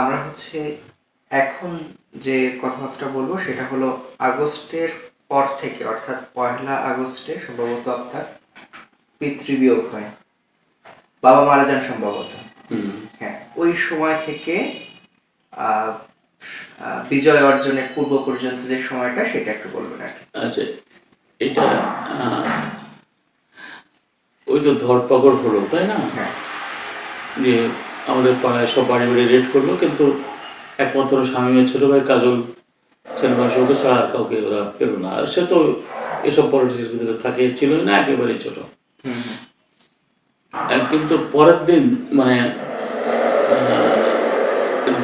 আমরা হচ্ছে এখন যে কথাবার্তা বলবো সেটা হলো আগস্টের পর থেকে, অর্থাৎ 1 আগস্টে সম্ভবত আপনার পিতৃবিয়োগ হয়, বাবা মারা যান সম্ভবত, হ্যাঁ ওই সময় থেকে বিজয় অর্জনের পূর্ব পর্যন্ত যে সময়টা সেটা একটু বলবেন আর কি। আচ্ছা, এটা ওই তো ধরপাকড় হলো তাই না, হ্যাঁ যে আমাদের পাড়ায় সব বাড়ি বাড়ি রেড করলো, কিন্তু একমাত্র স্বামীর ছোট ভাই কাজল ছেলেমাসকে ছাড়া আর কাউকে ওরা পেল না। আর সে তো এসব পলিটিক্সের ভিতরে থাকে ছিল না, একেবারেই ছোট। কিন্তু পরের দিন মানে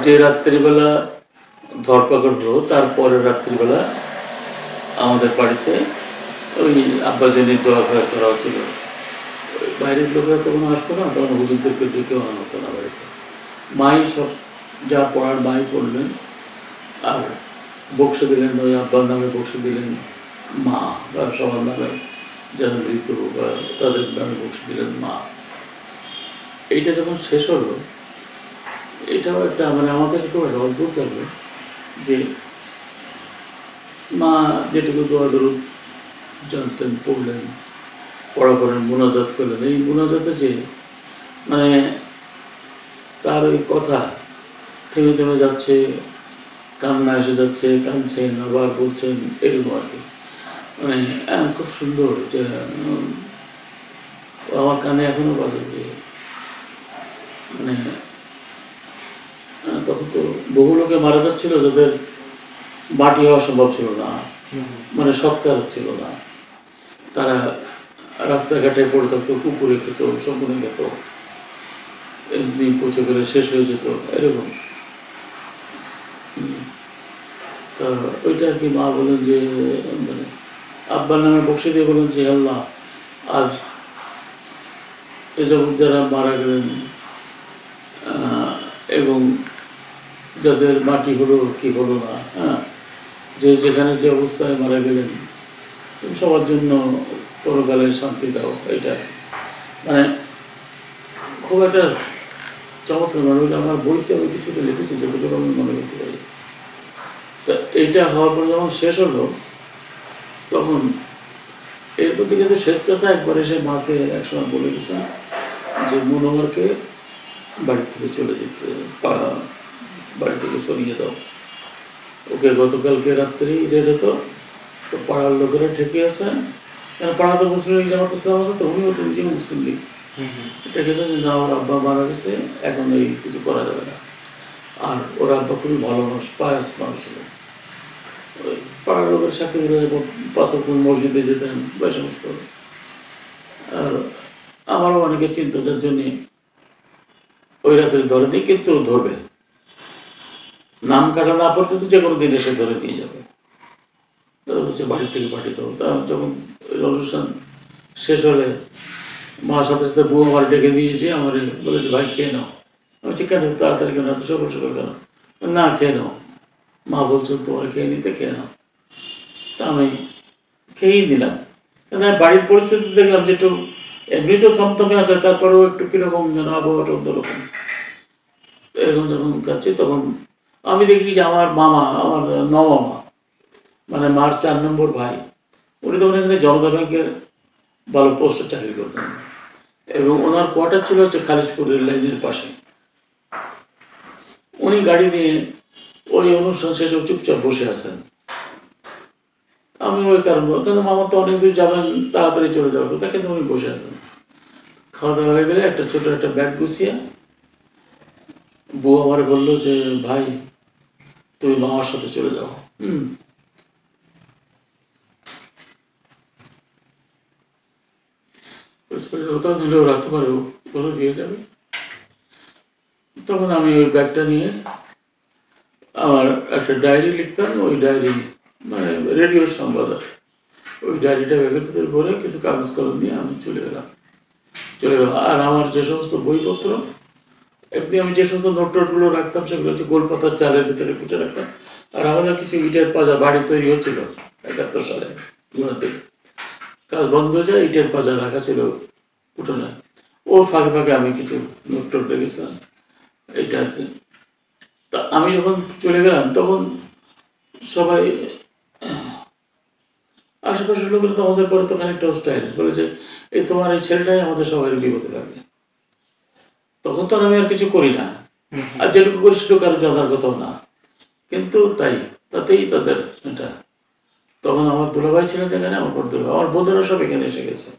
যে রাত্রিবেলা ধরপাকড় হলো তার পরের রাত্রিবেলা আমাদের বাড়িতে ওই আব্বাজানির দোয়া ঘর করা হচ্ছিল। বাইরের লোকেরা তখন আসতো না, তখন হুজুরদেরকে কেউ আনা হতো না বাড়িতে। মাই সব যা পড়ার মাই পড়লেন, আর বক্সে দিলেন ওই আব্বার নামে, বক্সে দিলেন মা, বা সবার নামে যারা মৃত বা তাদের নামে বক্সে দিলেন মা। এইটা যখন শেষ হলো, এটাও একটা মানে আমার কাছে খুব একটা অদ্ভুত লাগবে যে মা যেটুকু দোয়া দরুদ জানতেন পড়লেন, পড়া করেন, মোনাজাত করলেন। এই মোনাজাতে যে মানে তার ওই কথা থেমে থেমে যাচ্ছে, কান্না এসে যাচ্ছে, কাঁদছেন আবার বলছেন, এরকম আর কি। মানে খুব সুন্দর যে আমার কানে এখনো বাজে যে মানে তখন তো বহু লোকে মারা যাচ্ছিল যাদের বাটি হওয়া সম্ভব ছিল না, মানে সৎকার হচ্ছিল না, তারা রাস্তাঘাটে পড়ে থাকতো, কুকুরে খেত, শকুনে খেত, পচে গেলে শেষ হয়ে যেত, এরকম। তা ওইটা আর কি মা বলেন যে মানে আব্বার নামে বক্সে দিয়ে বলেন যে আল্লাহ আজ এসব যারা মারা গেলেন এবং যাদের মাটি হলো কি হলো না, হ্যাঁ যে যেখানে যে অবস্থায় মারা গেলেন সবার জন্য পরকালে শান্তি দাও। এটা মানে খুব একটা চমৎকার মানে ওইটা আমার বইতে আমি কিছুটা লিখেছি, যতটুকু আমি মনে করতে পারি। তা এইটা হওয়ার পর যখন শেষ হলো তখন এর প্রতি কিন্তু স্বেচ্ছাসা একবার এসে মাকে একসময় বলে গেছে যে মনোহরকে বাড়ি থেকে চলে যেতে, বাড়ি থেকে সরিয়ে দাও ওকে। গতকালকে রাত্রেই রেড হতো, তো পাড়ার লোকেরা ঠেকে আসেন, কারণ পাড়া তো মুসলিম লীগ জামাত ইসলাম আছে, তো উনিও তো নিজেও মুসলিম লীগ, ঠেকে যে না ওর আব্বা মারা গেছে, এখন এই কিছু করা যাবে না। আর ওর আব্বা খুবই ভালো মানুষ, পায়াস মানুষ ছিল। ওই পাড়ার লোকের সাথে পাঁচক মসজিদে যেতেন বা সমস্ত। আর আমারও অনেকে চিন্তার জন্যে ওই রাতে ধরেনি, কিন্তু ধরবে নাম কাটা না পর্যন্ত যে কোনো দিন এসে ধরে নিয়ে যাবে, হচ্ছে বাড়ির থেকে পাঠিয়ে দেবো। তা যখন অনুষ্ঠান শেষ হলে মা সাথে সাথে বউ আমার ডেকে দিয়েছে, আমার বলে যে ভাই খেয়ে নাও। আমি ঠিক কেন তাড়াতাড়ি কেন, এত সকাল সকাল কেন, না খেয়ে নাও, মা বলছো তোমার খেয়ে নিতে, খেয়ে নাও। তা আমি খেয়েই নিলাম, কেন আমি বাড়ির পরিস্থিতি দেখলাম যে একটু এমনি তো থমথমে আছে, তারপরেও একটু কীরকম যেন আবহাওয়াটা অন্যরকম। এরকম যখন খাচ্ছি তখন আমি দেখি যে আমার মামা, আমার নমামা মানে মার 4 নম্বর ভাই, উনি তখন এখানে জনতা ব্যাংকের ভালো পোস্টে চাকরি করতেন, এবং ওনার কোয়ার্টার ছিল হচ্ছে খালিশপুর রেল লাইনের পাশে। উনি গাড়ি নিয়ে ওই অনুষ্ঠান শেষে চুপচাপ বসে আছেন। আমি ওই কারণ, কেন মামা তো অনেক দূর যাবেন, তাড়াতাড়ি চলে যাওয়ার কথা, কিন্তু উনি বসে আছেন। খাওয়া দাওয়া হয়ে গেলে একটা ছোটো একটা ব্যাগ গুছিয়ে বউ আমার বললো যে ভাই তুমি মামার সাথে চলে যাও। নিলেও রাখতে পারো, বলে দিয়ে যাবে। তখন আমি ওই ব্যাগটা নিয়ে আমার একটা ডায়েরি লিখতাম, ওই ডায়েরি মানে রেডিওর সংবাদ, ওই ডায়েরিটা ব্যাগের ভিতরে ভরে কিছু কাগজ কলম নিয়ে আমি চলে গেলাম। আর আমার যে সমস্ত বইপত্র এমনি আমি যে সমস্ত নোট টোটগুলো রাখতাম সেগুলো হচ্ছে গোলপাতার চালের ভিতরে পুঁচে রাখতাম। আর আমাদের কিছু ইটের পাজা বাড়ি তৈরি হচ্ছিল 71 সালে, ওনাতে কাজ বন্ধ হয়ে যায়, ইটের পাজা রাখা ছিল উঠোনে, ওর ফাঁকে ফাঁকে আমি কিছু নোট টোট রেখেছিলাম। এইটা আর কি তা আমি যখন চলে গেলাম তখন সবাই আশেপাশের লোকেরা তো আমাদের পরে তো খানিকটা হোস্টাইল বলে যে এই তোমার এই ছেলেটাই আমাদের সবাই বিপদে লাগবে। তখন তো আমি আর কিছু করি না, আর যেটুকু করি সেটুকু আর জানার কথাও না, কিন্তু তাই তাতেই তাদের এটা। তখন আমার দুলাভাই ছিলেন এখানে, আমার বড় দুলাভাই, আমার বন্ধুরা সব এখানে এসে গেছে।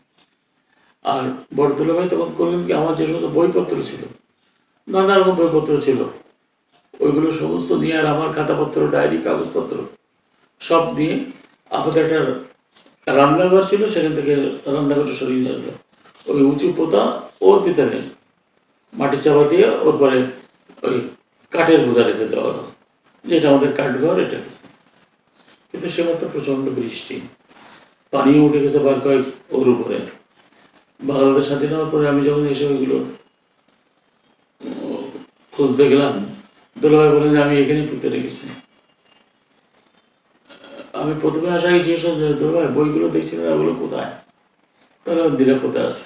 আর বড় দুলাভাই তখন করলেন কি, আমার যে সমস্ত বইপত্র ছিল, নানা রকম বইপত্র ছিল, ওইগুলো সমস্ত নিয়ে আর আমার খাতাপত্র, ডায়েরি, কাগজপত্র সব নিয়ে আমাদের একটা রান্নাঘর ছিল, সেখান থেকে রান্নাঘরটা সরিয়ে নিয়ে আসলো। ওই উঁচু পোতা ওর ভিতরে মাটি চাপা দিয়ে ওর পরে ওই কাঠের বোঝা রেখে দেওয়া হলো, যেটা আমাদের কাঠঘর এটা। কিন্তু সে মাত্র প্রচণ্ড বৃষ্টি, পানিও উঠে গেছে বার কয়েক ওর উপরে। বাংলাদেশ স্বাধীন হওয়ার পরে আমি যখন এসে ওইগুলো খুঁজতে গেলাম, দুলাভাই বলেন যে আমি এখানেই পুঁতে রেখেছি। আমি প্রথমে আসাই জিজ্ঞেস করলাম, দুলাভাই বইগুলো দেখছি না, ওগুলো কোথায়? তাহলে নিরাপদে আছে,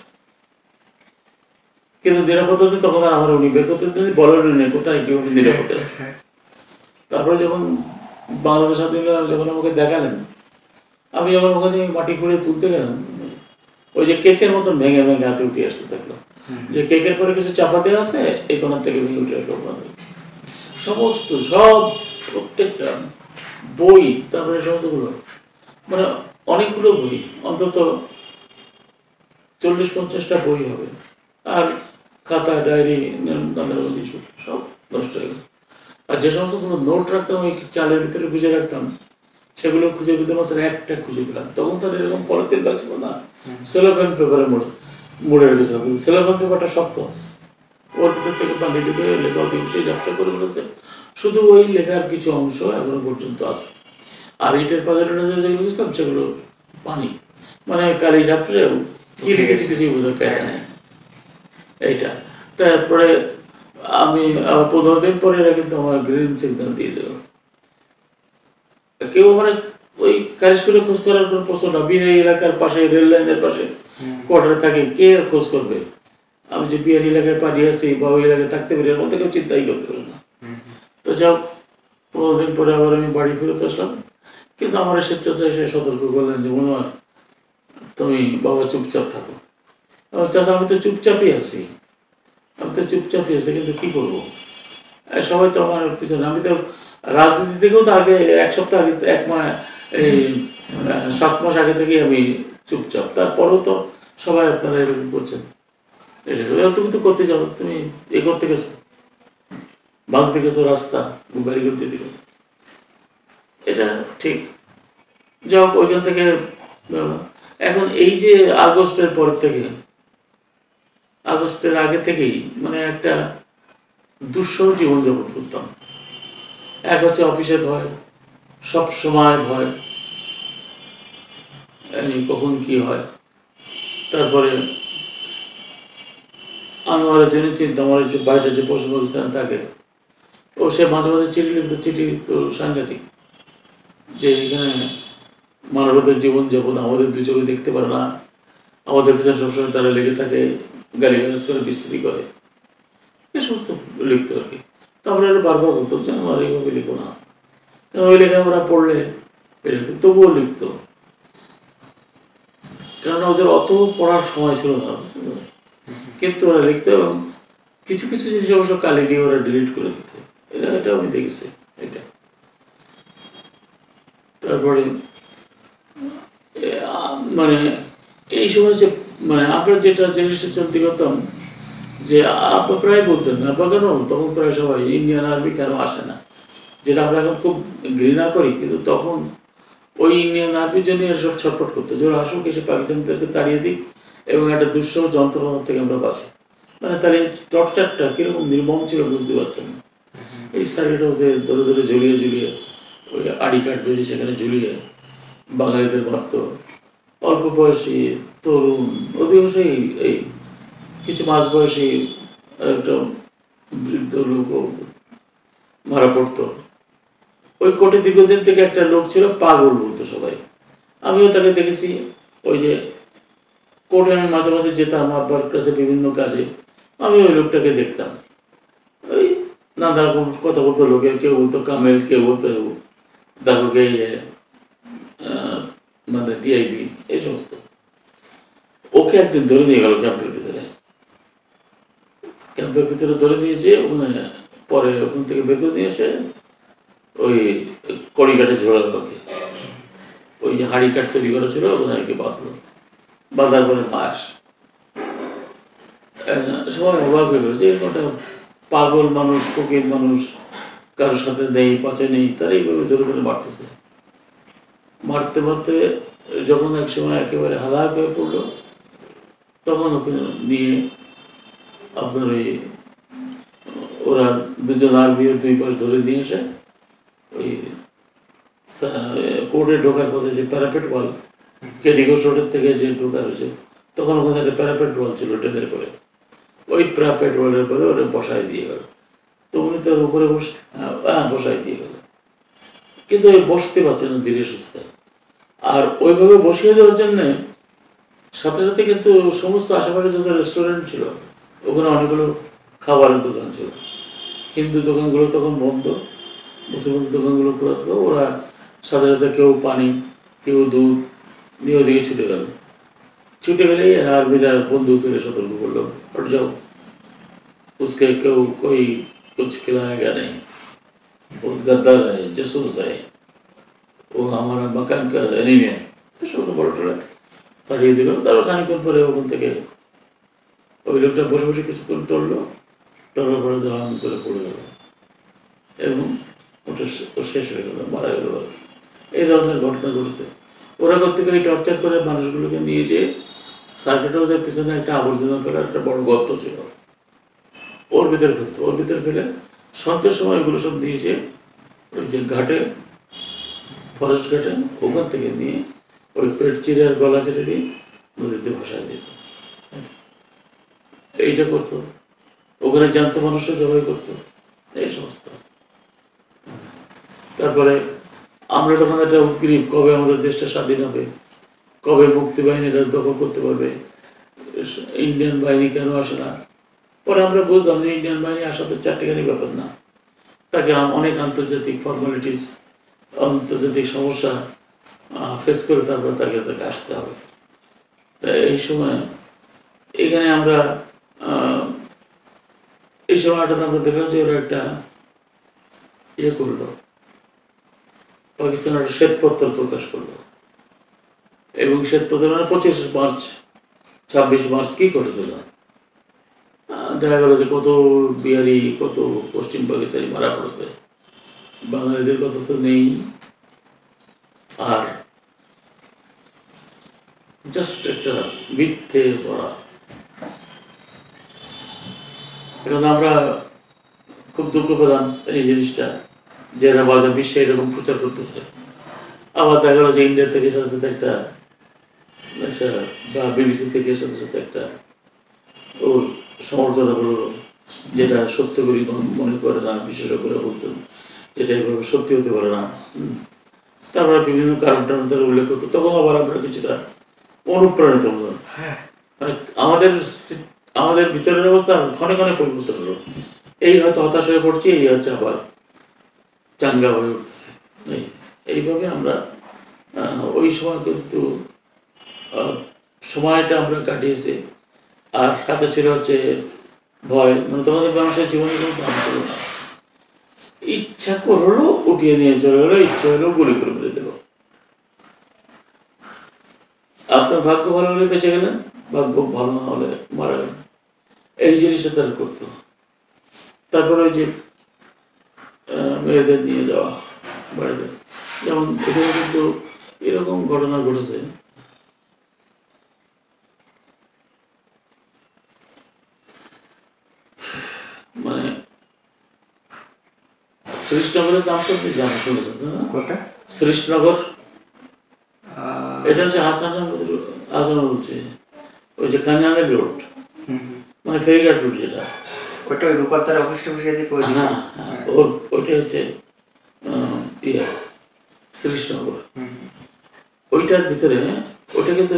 কিন্তু নিরাপদ আছে তখন আর আমার উনি বের করতে বলেন নেই কোথায় কীভাবে নিরাপদে আছে। তারপরে যখন বাংলাদেশ স্বাধীন যখন আমাকে দেখালেন, আমি যখন ওখানে মাটি করে তুলতে গেলাম, ওই যে কেকের মতন ভেঙে ভেঙে হাতে উঠে আসতে থাকলো, যে কেকের পরে কিছু চাপা দেওয়া আছে, এই কোনার থেকে ভেঙে উঠে আসলো সমস্ত, সব প্রত্যেকটা বই। তারপরে সমস্তগুলো মানে অনেকগুলো বই, অন্তত 40-50টা বই হবে, আর খাতা, ডায়েরি, কিছু সব নষ্ট হয়ে গেল। আর যে সমস্ত কোনো নোট রাখতাম ওই চালের ভিতরে খুঁজে রাখতাম, সেগুলো খুঁজে পেতে মাত্র একটা খুঁজে পেলাম। তখন তার এরকম পলিথিন লাগছিল না, সেলোফেন পেপারে মুড়ে রেখেছিলাম, কিন্তু সেলোফেন পেপারটা শক্ত, ওর ভিতর থেকে পানি ঢুকে লেখা অধিকাংশই ব্যবসা করে বলেছে, শুধু ওই লেখার কিছু অংশ এখনো পর্যন্ত আছে। আর ইটের পাথরের যেগুলো গেছিলাম সেগুলো পানি, মানে কালি ঝাপড়ে কী লিখেছি কিছুই বোঝার কায়দা নেই এইটা। তারপরে আমি 15 দিন পরে এরা কিন্তু আমার গ্রিন সিগন্যাল দিয়ে দেব। কেউ মানে ওই কারিশপুরে খোঁজ করার কোনো প্রশ্ন না, বিহারি এলাকার পাশে রেল লাইনের পাশে কোয়ার্টারে থাকে, কে খোঁজ করবে? আমি যে বিহারি এলাকায় পাড়িয়ে আছি বা ওই এলাকায় থাকতে পারি, এর মধ্যে কেউ চিন্তাই করতে পারে না। তো যাও 15 দিন পরে আবার আমি বাড়ি ফেরত আসলাম, কিন্তু আমার স্বেচ্ছাচারী সে সতর্ক করলেন যে মনোহর তুমি বাবা চুপচাপ থাকো। চাচা আমি তো চুপচাপই আছি, আমি তো চুপচাপই আছি, কিন্তু কী করবো, সবাই তো আমার পিছনে। আমি তো রাজনীতি থেকেও তো আগে, 1 সপ্তাহ আগে, 1 মাস, এই 7 মাস আগে থেকেই আমি চুপচাপ, তারপরেও তো সবাই আপনারা এরকম করছেন, এটা তুমি তো করতে যাবো, তুমি এ করতে গেছো, বাঁধতে গেছো, রাস্তা বাড়ি করতে গেছো, এটা ঠিক। যাই হোক ওইখান থেকে এখন এই যে আগস্টের পর থেকে, আগস্টের আগে থেকেই মানে একটা দুঃসহ জীবনযাপন করতাম। এক হচ্ছে অফিসের ভয়, সব সময় ভয় কখন কি হয়। তারপরে আনোয়ারের জন্য চিন্তা, আমার যে বাড়িটা যে পশ্চিম পাকিস্তান থাকে, ও সে মাঝে মাঝে চিঠি লিখত, চিঠি তো সাংঘাতিক, যে এখানে মানবতার জীবনযাপন আমাদের 2 চোখে দেখতে পারে না, আমাদের পেছনে সবসময় তারা লেগে থাকে, গালিগালাজ করে, বিস্তৃতি করে, এ সমস্ত লিখতো আর কি। তারপরে এটা বারবার বলতাম যে আমার এইভাবে লিখো না, কারণ ওই লেখা আমরা পড়লে এরকম, তবুও লিখত, কেননা ওদের অত পড়ার সময় ছিল না, কিন্তু ওরা লিখতো, এবং কিছু কিছু জিনিস অবশ্য কালি দিয়ে ওরা ডিলিট করে দিত, এটা এটা আমি দেখেছি এটা। তারপরে মানে এই সময় যে মানে আমরা যেটা জিনিসটা চিন্তা করতাম যে আপা প্রায় বলতেন না, বা কেন তখন প্রায় সবাই ইন্ডিয়ান আর্মি কেন আসে না, যেটা আমরা এখন খুব ঘৃণা করি, কিন্তু তখন ওই ইন্ডিয়ান আর্মির জন্য এসব ছটফট করতো, যে ওরা আসুক, এসে পাকিস্তানিদেরকে তাড়িয়ে দিই এবং একটা দুঃসহ যন্ত্রণা থেকে আমরা বাঁচি। মানে তাহলে টর্চারটা কীরকম নির্মম ছিল বুঝতে পারছেন না। এই শাড়িটা হচ্ছে ধরে ধরে ঝুলিয়ে ঝুলিয়ে ওই আড়ি কাঠ বেঁধে সেখানে ঝুলিয়ে বাঙালিদের মাত্র অল্প বয়সী তরুণ, অধিকাংশই এই কিছু মাঝ বয়সী একটা বৃদ্ধ লোকও মারা পড়তো। ওই কোটি দীর্ঘদিন থেকে একটা লোক ছিল, পাগল বলতো সবাই, আমিও তাকে দেখেছি। ওই যে কোর্টে আমি মাঝে মাঝে যেতাম আব্বার কাছে বিভিন্ন কাজে, আমি ওই লোকটাকে দেখতাম, ওই নানা রকম কথা বলতো লোকের, কেউ বলতো কামেল, কেউ বলতো দাদুকে ইয়ে মানে ডিআইবি এই সমস্ত। ওকে একদিন ধরে নিয়ে গেল ক্যাম্পের ভিতরে, ক্যাম্পের ভিতরে ধরে নিয়েছে ওখানে, পরে ওখান থেকে বের করে নিয়ে এসে ওই কড়িঘাটে ঝোড়ালো ওকে। ওই যে হাঁড়ি কাঠ তৈরি করা ছিল ওখানে আর কি বাঁধলো, বাঁধার পরে মাস সবাই অবাক হয়ে গেল যে কটা পাগল মানুষ, ফকির মানুষ, কারোর সাথে নেই পচে নেই, তারা এইভাবে জোরে জোরে মারতেছে। মারতে মারতে যখন এক সময় একেবারে হালাক হয়ে পড়লো, তখন ওকে নিয়ে আপনার ওই ওরা দুজন আরবিও দুই পাশ ধরে নিয়ে এসে ওই কোর্টে ঢোকার পথে যে প্যারাপেট ওয়াল, কেডিগোস রোডের থেকে যে ঢোকার হয়েছে, তখন ওখানে একটা প্যারাপেট ওয়াল ছিল ট্রেনের পরে, ওই প্যারাপেট ওয়ালের পরে ওরা বসায় দিয়ে গেল। তো উনি তার উপরে বসায় দিয়ে গেল, কিন্তু ওই বসতে পারছে না ধীরে সুস্থে। আর ওইভাবে বসিয়ে দেওয়ার জন্যে সাথে সাথে কিন্তু সমস্ত আশেপাশে যত রেস্টুরেন্ট ছিল, ওখানে অনেকগুলো খাবারের দোকান ছিল, হিন্দু দোকানগুলো তখন বন্ধ, মুসলিম দোকানগুলো খোলা থাকলো। ওরা সাথে সাথে কেউ পানি, কেউ দুধ নিয়ে ওদিকে ছুটে গেল। ছুটে গেলেই আর্মিরা বন্দুক তুলে সতর্ক করলো, ওর যাও উসকে কেউ কই কুছ খিলায়েগা নেই, বহুত গদ্দার হ্যায়, জাসুস হ্যায়, ও আমার মাকান কা এনিমি হ্যায়, এসব তো বড়টা তাড়িয়ে দিল। তারও খানিকক্ষণ পরে ওখান থেকে ওই লোকটা বসে বসে কিছুক্ষণ টললো, টলার পরে দাঁড়ান করে পড়ে গেল এবং ওটা শেষ হয়ে গেল, মারা গেল। এই ধরনের ঘটনা ঘটছে। ওরা কর্তৃপক্ষ এই টর্চার করে মানুষগুলোকে নিয়ে যেয়ে সার্কেট হাউসের পিছনে একটা আবর্জনা ফেলার একটা বড় গর্ত ছিল, ওর ভিতরে ফেলতো, ওর ভিতরে ফেলে সন্ধ্যের সময় এগুলো সব নিয়েছে ওই যে ঘাটে, ফরেস্ট ঘাটে, ওখান থেকে নিয়ে ওই পেট চিড়ে আর গলা কেটে নিয়ে নদীতে ভাসায় দিত। এইটা করতো, ওখানে জ্যান্ত মানুষও জবাই করতো, এই সমস্ত। তারপরে আমরা তখন একটা উদ্গ্রীব, কবে আমাদের দেশটা স্বাধীন হবে, কবে মুক্তিবাহিনীরা দখল করতে পারবে, ইন্ডিয়ান বাহিনী কেন আসে না। পরে আমরা বুঝলাম যে ইন্ডিয়ান বাহিনী আসা তো চারটেখানি ব্যাপার না, তাকে অনেক আন্তর্জাতিক ফর্মালিটিস, আন্তর্জাতিক সমস্যা ফেস করে তারপর তাকে তাকে আসতে হবে। তাই এই সময় এখানে আমরা এই সময়টাতে আমরা দেখলাম যে ওরা একটা ইয়ে করলো, পাকিস্তান একটা শ্বেতপত্র প্রকাশ করলো এবং শ্বেতপত্র মানে 26 মার্চ 26 মার্চ কী ঘটেছিল, দেখা গেল যে কত বিহারি, কত পশ্চিম পাকিস্তানি মারা পড়েছে, বাঙালিদের কথা তো নেই, আর জাস্ট একটা মিথ্যে ভরা। এখন আমরা খুব দুঃখ পেলাম এই জিনিসটা, যারা বাজার বিশ্বে এরকম প্রচার করতেছে। আবার দেখা গেল যে ইন্ডিয়া থেকে সাথে সাথে একটা বা বিবিসি থেকে সাথে সাথে একটা ওর সমালোচনা করলো, যেটা সত্য বলে মনে করে না বিশেষজ্ঞরা বলতেন, যেটা এভাবে সত্যি হতে পারে না। তারপরে বিভিন্ন কারণ টারণ তারা উল্লেখ করতো, তখন আবার আমরা কিছুটা অনুপ্রাণিত হলাম। মানে আমাদের ভিতরের অবস্থা ক্ষণে ক্ষণে পরিবর্তন হলো, এই হয়তো হতাশ হয়ে পড়ছি, এই হচ্ছে আবার চাঙ্গা হয়ে উঠতেছে। এইভাবে আমরা ওই সময় কিন্তু সময়টা আমরা কাটিয়েছি। আর সাথে ছিল হচ্ছে ভয়, মানে তোমাদের মানুষের জীবনে কোনো দাম ছিল না, ইচ্ছা করলো উঠিয়ে নিয়ে চলে গেলো, ইচ্ছা হলো গুলি করে মেরে দিল। আপনার ভাগ্য ভালো হলে বেঁচে গেলেন, ভাগ্য ভালো না হলে মারা গেলেন, এই জিনিসটা তারা করতো। তারপরে ওই যে মেয়েদের নিয়ে যাওয়া বাড়িতে, যেমন এখানে কিন্তু এরকম ঘটনা ঘটেছে। মানে শ্রীশনগরের নাম তো আপনি জানা শুনেছেন, শ্রীশনগর এটা হচ্ছে হাসান বলছে ওই যে খানজানের রোড, মানে ফেরিঘাট রোড যেটা, ওটা ওই রূপান্তর অফিসটা বসে দিকে, হ্যাঁ ওইটা হচ্ছে শ্রীশনগর। ওইটার ভিতরে ওটা কিন্তু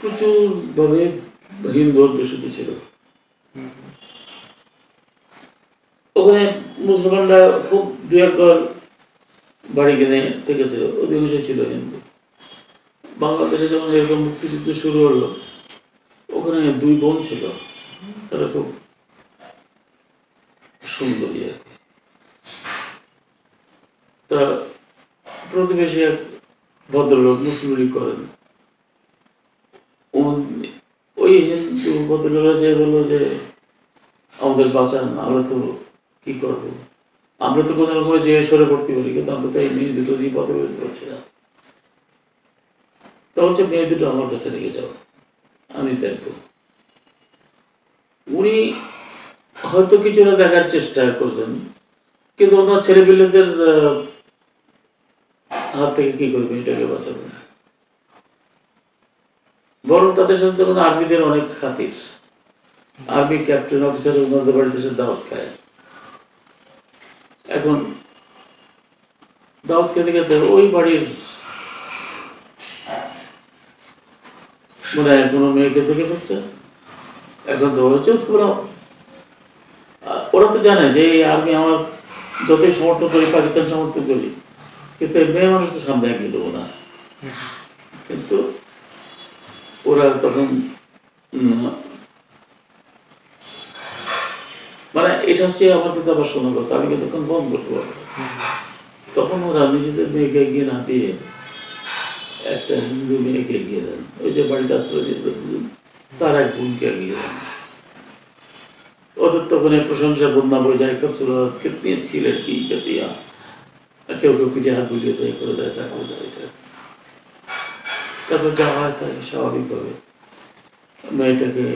প্রচুরভাবে হিন্দু অধ্যুষিত ছিল। ওখানে মুসলমানরা খুব দুই একর বাড়ি কিনে থেকেছিল, অধিবাসী ছিল। কিন্তু বাংলাদেশে যখন এরকম মুক্তিযুদ্ধ শুরু হলো, ওখানে দুই বোন ছিল, তারা খুব সুন্দরী আর কি। তা প্রতিবেশী এক ভদ্রলোক মুসলিম লীগ করেন, ওই হিন্দু ভদ্রলোকরা যে বললো যে আমাদের বাঁচান, আমরা তো কি করবো, আমরা তো কোনো রকম যে সরে পড়তে পারি, কিন্তু আমরা তো এই মেয়ে দুটো নিয়ে পথে বেরোতে পারছি না। তা হচ্ছে মেয়ে দুটো আমার কাছে রেখে যাও, আমি দেখবো। উনি হয়তো কিছুটা দেখার চেষ্টা করছেন, কিন্তু ওনার ছেলেপিলেদের হাত থেকে কি করবে, এটাকে বাঁচাবে না, বরং তাদের সাথে তখন আর্মিদের অনেক খাতির। আর্মি ক্যাপ্টেন অফিসার ওনাদের বাড়িতে সে দাওয়াত খায়। এখন দাওয়াত খেতে খেতে ওই বাড়ির মানে কোনো মেয়েকে দেখে ফেলছে। এখন তো ওরা তো জানে যে আমি আমার যতই সমর্থন করি, পাকিস্তান সমর্থন করি, কিন্তু মেয়ে মানুষ তো সামনে এগিয়ে দেবো না। কিন্তু ওরা তখন মানে এটা হচ্ছে আমার কিন্তু আবার শোনা কথা, আমি কিন্তু কনফার্ম করতে পারবো। তখন ওরা নিজেদের মেয়েকে এগিয়ে না দিয়ে একটা হিন্দু মেয়েকে এগিয়ে দেন, ওই যে বাড়িতে আশ্রয় দিয়েছিলেন তার এক বোনকে এগিয়ে দেন। ওদের তখন এই প্রশংসা বন্যা বয়ে যায়, খুবসুরত কিতনি আচ্ছি লড়কি কতিয়া, কেউ কেউ পিঠে হাত বুলিয়ে দেয়, করে দেয়, তা করে দেয়। তারপর যা হয় তাই স্বাভাবিকভাবে মেয়েটাকে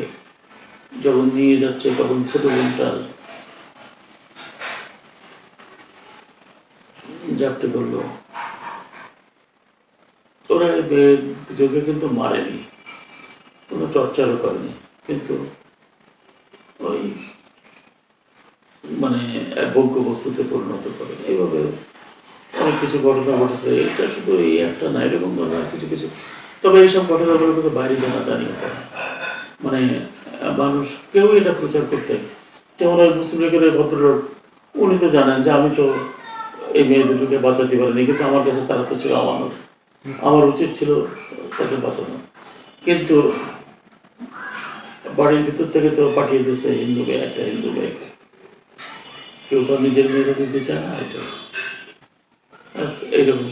যখন নিয়ে যাচ্ছে, তখন ছোট বোনটার জাপটে ধরলো। ওরা যোগে কিন্তু মারেনি, কোনো টর্চারও করেনি, কিন্তু ওই মানে ভোগ্য বস্তুতে পরিণত করে। এইভাবে অনেক কিছু ঘটনা ঘটেছে। এটা শুধু এই একটা না, এরকম ঘটনা কিছু কিছু। তবে এইসব ঘটনাগুলো কিন্তু বাইরে জানা জানিয়ে তারা মানে মানুষ কেউ এটা প্রচার করতেন। যেমন ওই মুসলিম লীগের ভদ্রলোক, উনি তো জানেন যে আমি তো এই মেয়ে দুটোকে বাঁচাতে পারিনি, কিন্তু আমার কাছে তারা তো ছিল আমানত, আমার উচিত ছিল তাকে বাঁচানো। কিন্তু বাড়ির ভিতর থেকে তো পাঠিয়ে দিয়েছে হিন্দু মেয়ে, একটা হিন্দু মেয়েকে। কেউ তো নিজের মেয়েরা দিতে চায় না, এটা এইরকম।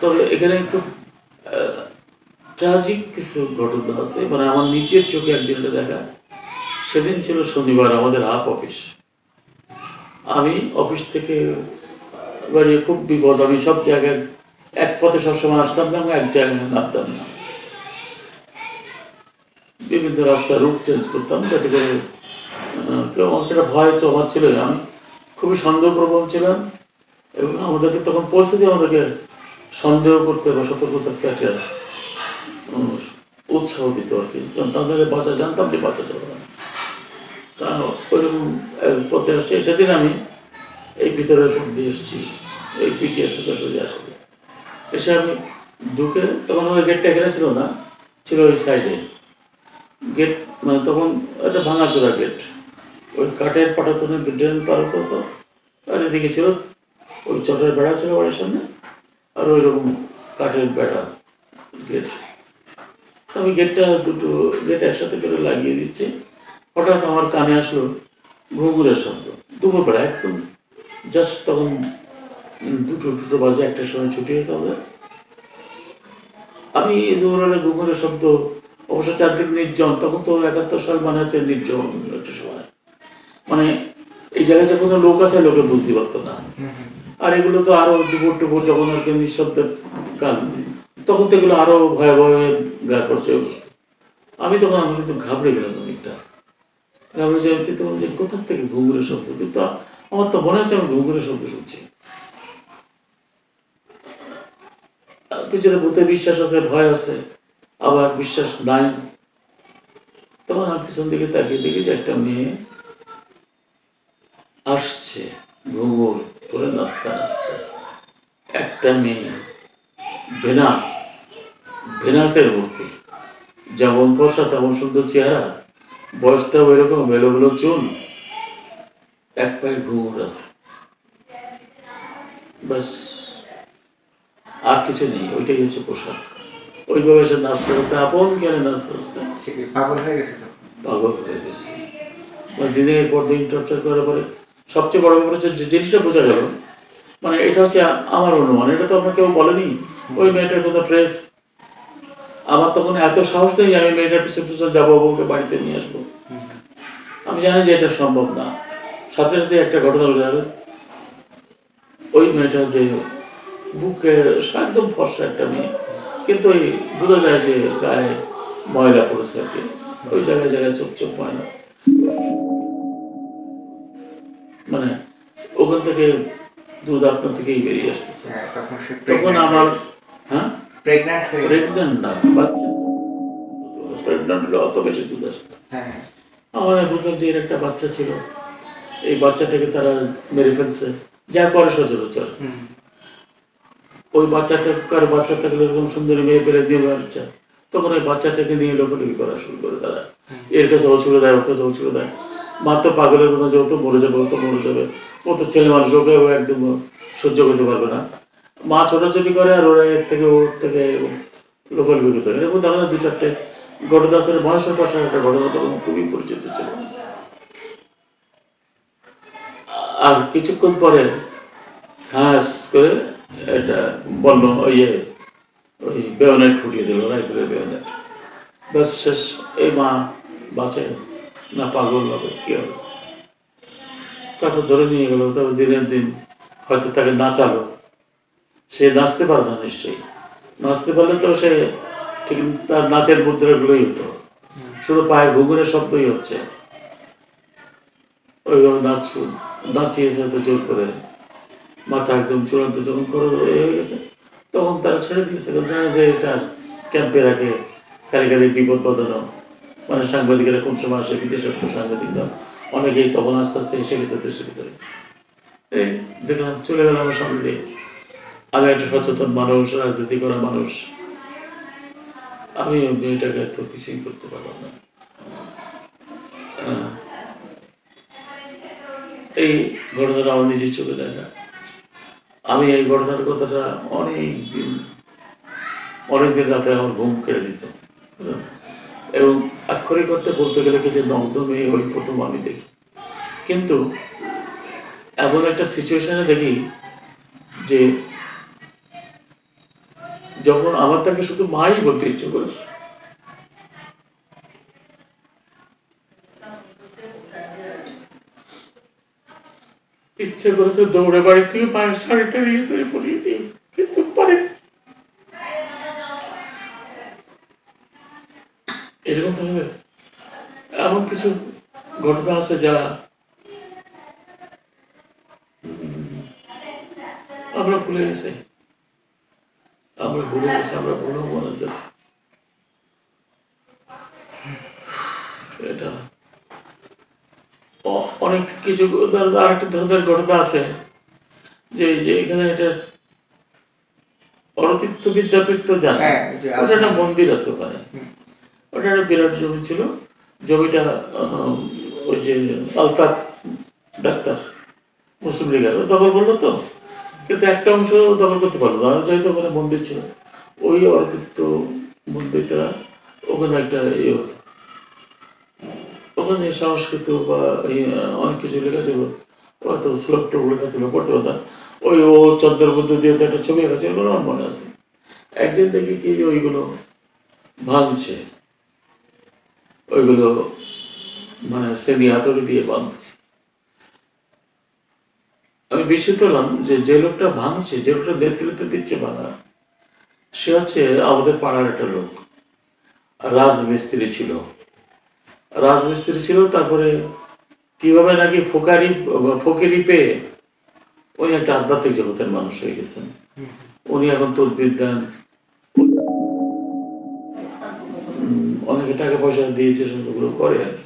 তবে এখানে খুব ট্রাজিক কিছু ঘটনা আছে, মানে আমার নিজের চোখে একদিনটা দেখা। সেদিন ছিল শনিবার, আমাদের হাফ অফিস। আমি অফিস থেকে বাড়ি খুব বিপদ, আমি সব জায়গায় এক পথে সবসময় আসতাম না, এক জায়গায় নামতাম না, বিভিন্ন রাস্তা রুট চেঞ্জ করতাম, যাতে করে একটা ভয় তো আমার ছিল। আমি খুবই সন্দেহপ্রবণ ছিলাম, এবং আমাদেরকে তখন পরিস্থিতি আমাদেরকে সন্দেহ করতে বা সতর্কতাকে একটা উৎসাহ দিত আর কি। তাদের বাঁচা জানতাম যে বাঁচাতে পারবে না, তা ওইরকম পথে আসছে। সেদিন আমি এই ভিতরের পথ দিয়ে এসেছি, এই পিটিয়ে সোজাসুজি আসলে এসে আমি ঢুকে, তখন আমার গেটটা এখানে ছিল না, ছিল ওই সাইডে গেট, মানে তখন একটা ভাঙাচোরা গেট, ওই কাঠের পাঠাতনে ড্রেন পার হতে হতো। আর এদিকে ছিল ওই চটের বেড়া ছিল বাড়ির সামনে, আর ওইরকম কাঠের বেড়া গেট। আমি গেটটা দুটো গেট একসাথে করে লাগিয়ে দিচ্ছি, হঠাৎ আমার কানে আসলো ঘুঘুরের শব্দ, দুপুরবেলা একদম জাস্ট। তখন দুটো দুটো বাজে, একটা সময় ছুটি হয়েছে আমাদের। আমি দুপুরবেলা ঘুঘুরের শব্দ, অবশ্য চারদিক নির্জন, তখন তো ৭১ সাল মানে হচ্ছে নির্জন একটা সময়, মানে এই জায়গাটা কোনো লোক আছে লোকে বুঝতে পারতো না। আর এগুলো তো আরো দুপুর টুপুর যখন আর কি নিঃশব্দের কাল, তখন তো এগুলো আরো ভয়াবহ গায়ে পড়ছে। আমি তখন আমার কিন্তু ঘাবড়ে গেলাম, অনেকটা ঘাবড়ে যাচ্ছি। তখন যে কোথার থেকে ঘুঘুরের শব্দ, কিন্তু আমার তো মনে হচ্ছে আমি ঘুঘুরের শব্দ শুনছি। কিছুটা ভূতে বিশ্বাস আছে, ভয় আছে, আবার বিশ্বাস নাই। তখন আমি পিছন দিকে তাকিয়ে দেখি যে একটা মেয়ে আসছে ঘুঘুর করে নাচতে নাচতে। একটা মেয়ে ভেনাস, ভেনাসের মূর্তি, যেমন ফর্সা তেমন সুন্দর চেহারা, বয়সটাও এরকম, এলোমেলো চুল, एक बस আর কিছু নেই, ওইটাই হচ্ছে পোশাক। ওইভাবে সে নাচতে নাচতে আপন কেন নাচতে নাচতে পাগল হয়ে গেছে, পাগল হয়ে গেছে। মানে দিনের পর দিন টর্চার করার পরে সবচেয়ে বড় ব্যাপার হচ্ছে যে জিনিসটা বোঝা গেল, মানে এটা হচ্ছে আমার অনুমান, এটা তো আমরা কেউ বলেনি। ওই মেয়েটার কত ড্রেস, আমার তখন এত সাহস নেই আমি মেয়েটার পিছনে পিছনে যাবো, ওকে বাড়িতে নিয়ে আসবো। আমি জানি যে এটা সম্ভব না। সাথে সাথে একটা ঘটনা বোঝা যাবে, ওই মেয়েটা যে বুকে একদম ফর্সা একটা মেয়ে, কিন্তু ওই বোঝা যায় যে গায়ে ময়লা পড়েছে আর কি, ওই জায়গায় জায়গায় চোপ চোপ ময়লা। মানে ওখান থেকে দুধ আপনার থেকেই বেরিয়ে আসতেছে, তখন আমার হ্যাঁ প্রেগনেন্ট না বাচ্চা, প্রেগনেন্ট হলে অত বেশি দুধ আসতো। আমার বুঝলাম যে এর একটা বাচ্চা ছিল, এই বাচ্চাটাকে তারা মেরে ফেলছে, যা করে সচরাচর। ওই বাচ্চাটা কার বাচ্চা থাকলে এরকম সুন্দরী মেয়ে পেলে দিয়ে বাচ্চা, তখন ওই বাচ্চাটাকে নিয়ে লোকলুকি করা শুরু করে তারা, এর কাছে ও ছুড়ে দেয়, ওর কাছে ও ছুড়ে দেয়। মা তো পাগলের কথা যে ও তো মরে যাবে, ও তো মরে যাবে, ও তো ছেলে মানুষ, ওকে ও একদম সহ্য করতে পারবে না। মা ছোটাছুটি করে আর ওরা এর থেকে ওর থেকে লোকলুকি করতে থাকে। এরকম দাদা দু চারটে ঘটদাসের বয়সের পাশে একটা ঘটনা তখন খুবই পরিচিত ছিল। আর কিছুক্ষণ পরে ঘাস করে এটা বলল, ওই ওই বেওনেট ফুটিয়ে দিল, রাইফেলের বেওনেট। ব্যাস শেষ। এই মা বাঁচে না পাগল হবে, কি হবে? তারপর ধরে নিয়ে গেল। তারপর দিনের দিন হয়তো তাকে নাচালো, সে নাচতে পারে না নিশ্চয়ই, নাচতে পারলে তো সে ঠিক তার নাচের মুদ্রাগুলোই হতো, শুধু পায়ের ঘুঘুরের শব্দই হচ্ছে। ওইভাবে নাচ নাচিয়েছে হয়তো জোর করে, মাথা একদম চূড়ান্ত যখন করে হয়ে গেছে তখন তারা ছেড়ে দিয়েছে। যে এটা ক্যাম্পে রাখে, খালি খালি বিপদ বাঁধানো। মানে সাংবাদিকেরা কোন সময় আসে, বিদেশের তো সাংবাদিকরা অনেকেই তখন আস্তে আস্তে এসে গেছে দেশের ভিতরে। এই দেখলাম চলে গেল আমার সামনে দিয়ে। আমি একটা সচেতন মানুষ, রাজনীতি করা মানুষ, আমি মেয়েটাকে তো কিছুই করতে পারলাম না। এই ঘটনাটা আমার নিজের চোখে দেখা। আমি এই ঘটনার কথাটা অনেকদিন রাতে আমার ঘুম কেড়ে দিত। এবং আক্ষরিক করতে বলতে গেলে যে নগ্ন মেয়ে ওই প্রথম আমি দেখি, কিন্তু এমন একটা সিচুয়েশনে দেখি যে যখন আমার তাকে শুধু মাই বলতে ইচ্ছে করেছে। ইচ্ছে করেছে দৌড়ে বাড়ি থেকে পায়ের শাড়িটা নিয়ে ধরে পরিয়ে দিই, কিন্তু পারে। এরকম ভাবে এমন কিছু ঘটনা আছে যা আমরা ভুলে গেছি, আমরা ভুলে গেছি, আমরা ভুলেও মনে যেত। এটা অনেক কিছু। আর একটা ধরনের ঘটনা আছে যে এখানে এটা অরতীর্থ বিদ্যাপীঠ তো জানে, ওটা একটা মন্দির আছে, ওখানে ওটা একটা বিরাট জমি ছিল। জমিটা ওই যে আলতাফ ডাক্তার মুসলিম লীগের দখল করলো তো, কিন্তু একটা অংশ দখল করতে পারলো না, যেহেতু ওখানে মন্দির ছিল। ওই অরতীর্থ মন্দিরটা ওখানে একটা ইয়ে হতো, ওখানে সংস্কৃত বা অনেক কিছু লেখা ছিল, হয়তো শ্লোক টোক লেখা ছিল, পড়তে পারতাম। ওই ও চন্দ্রবুদ্ধ দিয়ে তো একটা ছবি আঁকা ছিল, ওগুলো আমার মনে আছে। একদিন দেখি কি ওইগুলো ভাঙছে, ওইগুলো মানে শ্রেণী হাতুড়ি দিয়ে বাঁধছে। আমি বিস্মিত হলাম যে যে লোকটা ভাঙছে, যে লোকটা নেতৃত্ব দিচ্ছে ভাঙা, সে হচ্ছে আমাদের পাড়ার একটা লোক, রাজমিস্ত্রি ছিল। রাজমিস্ত্রি ছিল। তারপরে কীভাবে নাকি ফকিরি পেয়ে উনি একটা আধ্যাত্মিক জগতের মানুষ হয়ে গেছেন। উনি এখন তদবির দেন, অনেকে টাকা পয়সা দিয়ে যে সমস্তগুলো করে আর কি।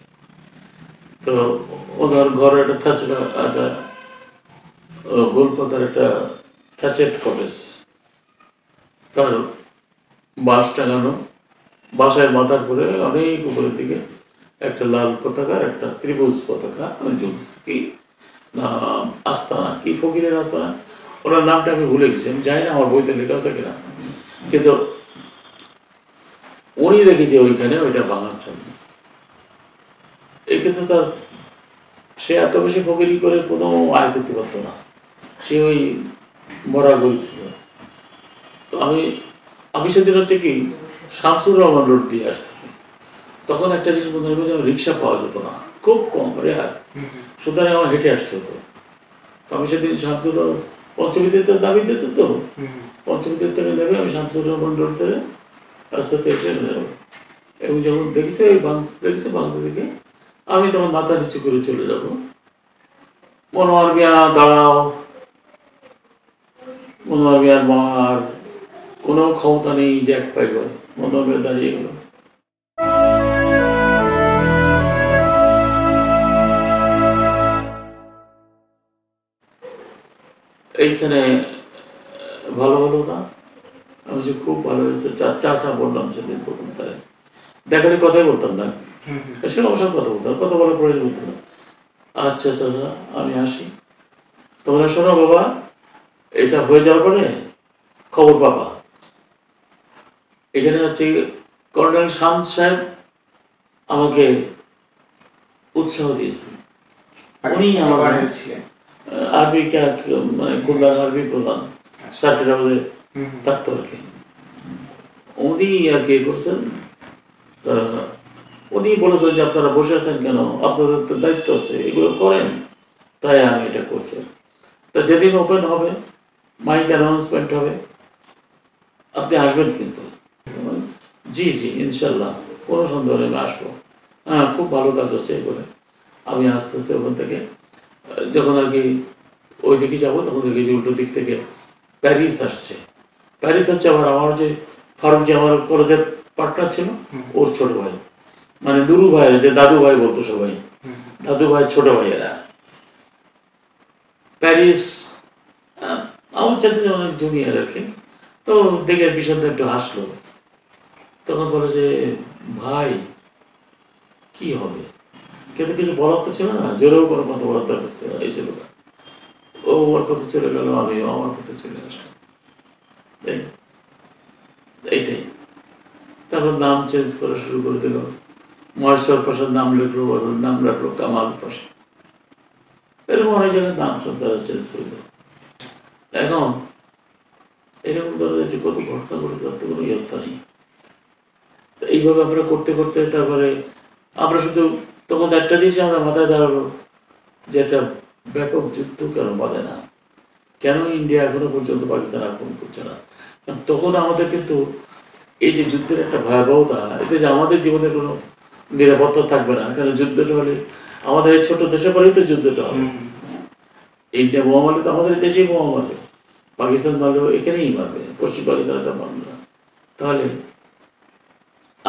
তো ওনার ঘরে একটা থাচড়া, একটা গোলপাতার একটা থ্যাচেড কটেজ, তার বাঁশ টাঙানো, বাসায় মাথার করে অনেক উপরের দিকে একটা লাল পতাকা, একটা ত্রিভুজ পতাকা, আমি ঝুলছি। আস্তানা কি ফকিরের আস্তানা, ওনার নামটা আমি ভুলে গেছি, আমি জানি না আমার বইতে লেখা আছে কিনা, কিন্তু উনি দেখি যে ওইখানে ওইটা ভাঙাচ্ছেন। এক্ষেত্রে তার সে এত বেশি ফকিরি করে কোনো আয় করতে পারতো না, সে ওই মরা গরিব ছিল। তো আমি সেদিন হচ্ছে কি শামসুর রহমান রোড দিয়ে আসতেছি, তখন একটা জিনিস মনে হবে যে রিক্সা পাওয়া যেত না, খুব কম রেহার, সুতরাং আমার হেঁটে আসতে হতো। তো আমি সেদিন শামসুর পঞ্চমীতে দাবি দিত, তো পঞ্চমীতে থেকে নেবে আমি শামসুর রহমান রোড ধরে রাস্তাতে এসে, এবং যখন দেখেছি ওই দেখেছি বাংলা দিকে, আমি তখন মাথা নিচু করে চলে যাব। মনোয়ার মিয়া দাঁড়াও, মনোয়ার মিয়ার মার কোনো ক্ষমতা নেই যে এক পাই করে, মনোয়ার মিয়া দাঁড়িয়ে গেল। এইখানে ভালো হলো না, আমি যে খুব ভালো হয়েছে চা চা বললাম সেদিন প্রথম তারা দেখালে কথাই বলতাম না, সে অবসর কথা বলতাম, কথা বলার প্রয়োজন হতো না। আচ্ছা চাচা আমি আসি, তোমরা শোনো বাবা, এটা হয়ে যাওয়ার পরে খবর পাবা। এখানে হচ্ছে কর্নেল শামস সাহেব আমাকে উৎসাহ দিয়েছেন, উনি আমার আরবি মানে কল্যাণ আরবি প্রধান সার্টির আমাদের থাকতো আর কি, উনি আর কি করছেন। তা উনি বলেছেন যে আপনারা বসে আছেন কেন, আপনাদের তো দায়িত্ব আছে, এগুলো করেন, তাই আমি এটা করছি। তা যেদিন ওপেন হবে, মাইক অ্যানাউন্সমেন্ট হবে, আপনি আসবেন কিন্তু। জি জি ইনশাল্লাহ, কোনো সন্দেহ নেই, আসবো, হ্যাঁ খুব ভালো কাজ হচ্ছে এগুলো। আমি আস্তে আস্তে ওখান থেকে যখন আর কি ওই দিকে যাবো, তখন দেখেছি উল্টো দিক থেকে প্যারিস আসছে। প্যারিস হচ্ছে আবার আমার যে ফারুক, যে আমার কলেজের পার্টনার ছিল, ওর ছোট ভাই, মানে দুরু ভাইয়েরা, যে দাদু ভাই বলতো সবাই, দাদু ভাই ছোট ভাইয়েরা। প্যারিস আমার সাথে অনেক জুনিয়র আর কি, তো দেখে বিষয়টা একটু হাসলো। তখন বলে যে ভাই কি হবে, কিন্তু কিছু বলার তো ছিল না, জোরেও কোনো কথা বলার দরকার ছিল না, এই ছিল না। ও ওর পথে চলে গেল, আমিও আমার পথে চলে আসলাম, এইটাই। তারপর নাম চেঞ্জ করা শুরু করে দিল, মহেশ্বর প্রসাদ নাম লিখলো, ওর নাম রাখলো কামাল প্রসাদ, এরকম অনেক জায়গায় নাম সব তারা চেঞ্জ করে দিল। এখন এরকম ধরে যে কত ঘটনা ঘটেছে, তার তো কোনো ইয়ত্তা নেই। এইভাবে আমরা করতে করতে তারপরে আমরা শুধু তখন একটা জিনিস আমরা মাথায় দাঁড়ালো যে একটা ব্যাপক যুদ্ধ কেন বাঁধে না, কেন ইন্ডিয়া এখনো পর্যন্ত পাকিস্তান আক্রমণ করছে না। তখন আমাদের কিন্তু এই যে যুদ্ধের একটা ভয়াবহতা, এতে যে আমাদের জীবনে কোনো নিরাপত্তা থাকবে না, কারণ যুদ্ধটা হলে আমাদের এই ছোট দেশে পরেই তো যুদ্ধটা হবে। ইন্ডিয়া বোমা মারলে তো আমাদের দেশেই বোমা মারবে, পাকিস্তান মারলেও এখানেই মারবে, পশ্চিম পাকিস্তানে তো মারবে না, তাহলে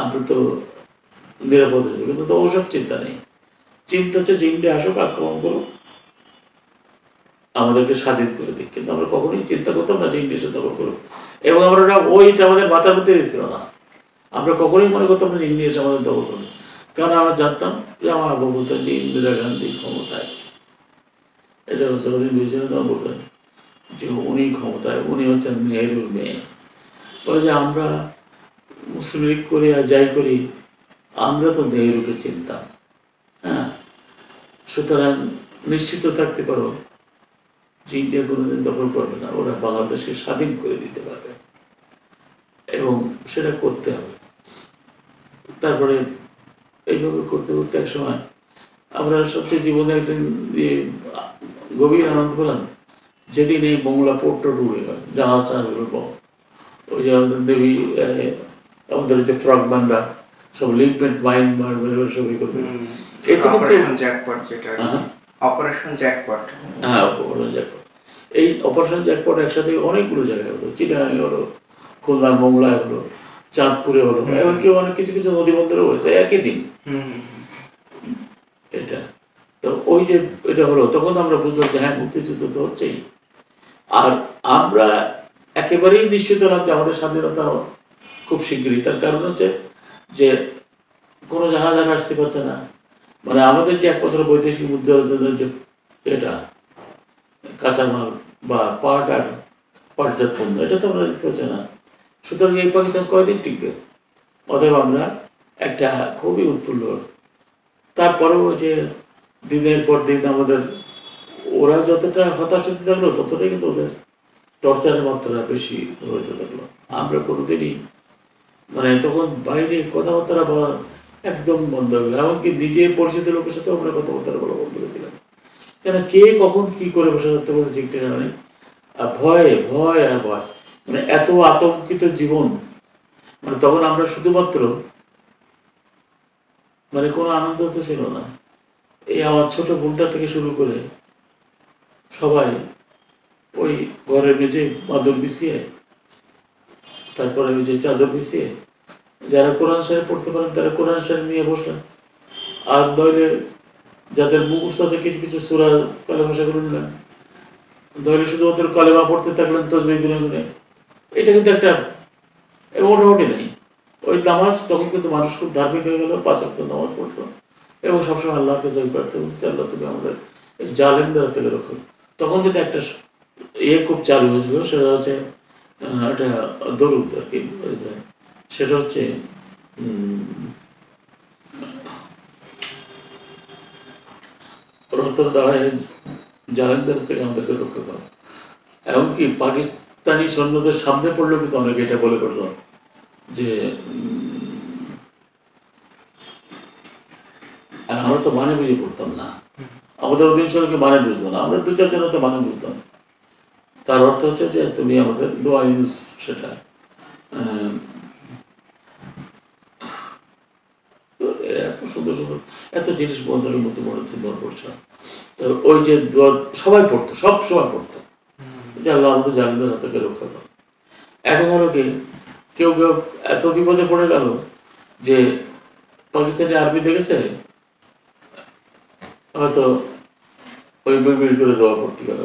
আমরা তো নিরাপদ হয়ে যাবে। কিন্তু ওসব চিন্তা নেই, চিন্তা হচ্ছে যে ইন্ডিয়া আসুক, আক্রমণ করুক, আমাদেরকে স্বাধীন করে দিক। কিন্তু আমরা কখনোই চিন্তা করতাম না যে ইন্ডিয়া সাথে দখল করুক, এবং আমরা ওইটা আমাদের মাথার মধ্যে ছিল না, আমরা কখনোই মনে করতাম না যে ইন্ডিয়া এসে আমাদের দখল করুক, কারণ আমরা জানতাম যে আমার আব্বা বলতেন যে ইন্দিরা গান্ধী ক্ষমতায়, এটা যতদিন বুঝেছিল তখন বলতেন যে উনি ক্ষমতায়, উনি হচ্ছেন নেহেরুর মেয়ে। বলে যে আমরা মুসলিম লীগ করি আর যাই করি, আমরা তো নেহেরুকে চিনতাম, হ্যাঁ, সুতরাং নিশ্চিত থাকতে পারো যে ইন্ডিয়া কোনোদিন দখল করবে না, ওরা বাংলাদেশকে স্বাধীন করে দিতে পারবে, এবং সেটা করতে হবে। তারপরে এইভাবে করতে করতে এক সময় আমরা সবচেয়ে জীবনে একদিন গভীর আনন্দ পেলাম যেদিন এই বাংলা পোর্টটা ডুবে গেল, জাহাজ টাহাজগুলো, ওই যে আমাদের দেবী, আমাদের হচ্ছে ফ্রগম্যানরা সব লিপমেন্ট মাইন্ড মারবে, সব ইয়ে করবে, অপারেশন জ্যাকপট, হ্যাঁ অপারেশন জ্যাকপট। এই অপারেশন জ্যাকপট একসাথে অনেকগুলো জায়গায় হলো, চিটাগাঙে হলো, খুলনা মোংলায় হলো, চাঁদপুরে হলো, এমনকি অনেক কিছু কিছু নদীবন্দরেও হয়েছে একই দিন। এটা তো ওই যে এটা হলো, তখন আমরা বুঝলাম যে হ্যাঁ মুক্তিযুদ্ধ তো হচ্ছেই। আর আমরা একেবারেই নিশ্চিত হলাম যে আমাদের স্বাধীনতা খুব শীঘ্রই, তার কারণ হচ্ছে যে কোনো জাহাজ আর আসতে পারছে না, মানে আমাদের যে একমাত্র বৈদেশিক মুদ্রার জন্য যে এটা কাঁচামাল বা পাট পর্যাপ্ত না, এটা তো আমরা দেখতে পাচ্ছি না। সুতরাং এই পাকিস্তান কয়দিন টিকবে? অতএব আমরা একটা খুবই উৎফুল্ল। তারপরেও যে দিনের পর দিন আমাদের ওরা যতটা হতাশ হতে লাগলো ততটাই কিন্তু ওদের টর্চারের মাত্রা বেশি হতে লাগলো। আমরা কোনোদিনই মানে তখন বাইরে কথাবার্তা বলা একদম বন্ধ হয়ে গেল, এমনকি নিজে পরিচিত লোকের সাথেও আমরা কথাবার্তা বলা বন্ধ করে দিলাম। কেন কে কখন কী করে বসে থাকতে বলতে ঠিক ঠিকানা নেই, আর ভয়ে ভয় আর ভয়, মানে এত আতঙ্কিত জীবন। মানে তখন আমরা শুধুমাত্র মানে কোনো আনন্দ তো ছিল না। এই আমার ছোট বোনটা থেকে শুরু করে সবাই ওই ঘরের নিচে মাদুর বিছিয়ে, তারপরে ওই যে চাদর বিছিয়ে, যারা কোরআন শরীফ পড়তে পারেন তারা কোরআন শরীফ নিয়ে বসলেন, আর দলে যাদের মুখস্থ আছে কিছু কিছু সূরা কালেমাশাগুলো নিলেন, দলে শুধুমাত্র কালেমা পড়তে থাকলেন তাসবিহগুলো নিয়ে। এটা কিন্তু একটা মোটামুটি নেই ওই নামাজ। তখন কিন্তু মানুষ খুব ধার্মিক হয়ে গেল, পাঁচ ওয়াক্ত নামাজ পড়তো এবং সবসময় আল্লাহর কাছে প্রার্থনা করতে, আল্লাহ তুমি আমাদের জালেমদের থেকে রক্ষা। তখন কিন্তু একটা ইয়ে খুব চালু হয়েছিল, সেটা হচ্ছে একটা দরুদ আর কি, সেটা হচ্ছে দাঁড়ায় জালেমদের থেকে আমাদেরকে রক্ষা করা। এমনকি পাকিস্তানি সৈন্যদের সামনে পড়লেও কিন্তু অনেকে এটা বলে পড়ল যে আমরা তো মানে বুঝে পড়তাম না, আমাদের অধিবেশনকে মানে বুঝতো না, আমরা দু চারজন তো মানে বুঝতাম। তার অর্থ হচ্ছে যে তুমি আমাদের দোয়া, সেটা এত সুন্দর সুন্দর এত জিনিস বন্ধের মতো মনে হচ্ছে মনে পড়ছে। তো ওই যে দোয়া সবাই পড়তো, সব সময় পড়তো যে আল্লাহ আমাদের জানবেন হাতকে রক্ষা করো। এখন হলো কি, কেউ কেউ এত বিপদে পড়ে গেল যে পাকিস্তানি আর্মি দেখেছে হয়তো ওই মিল করে দোয়া পড়তে গেল,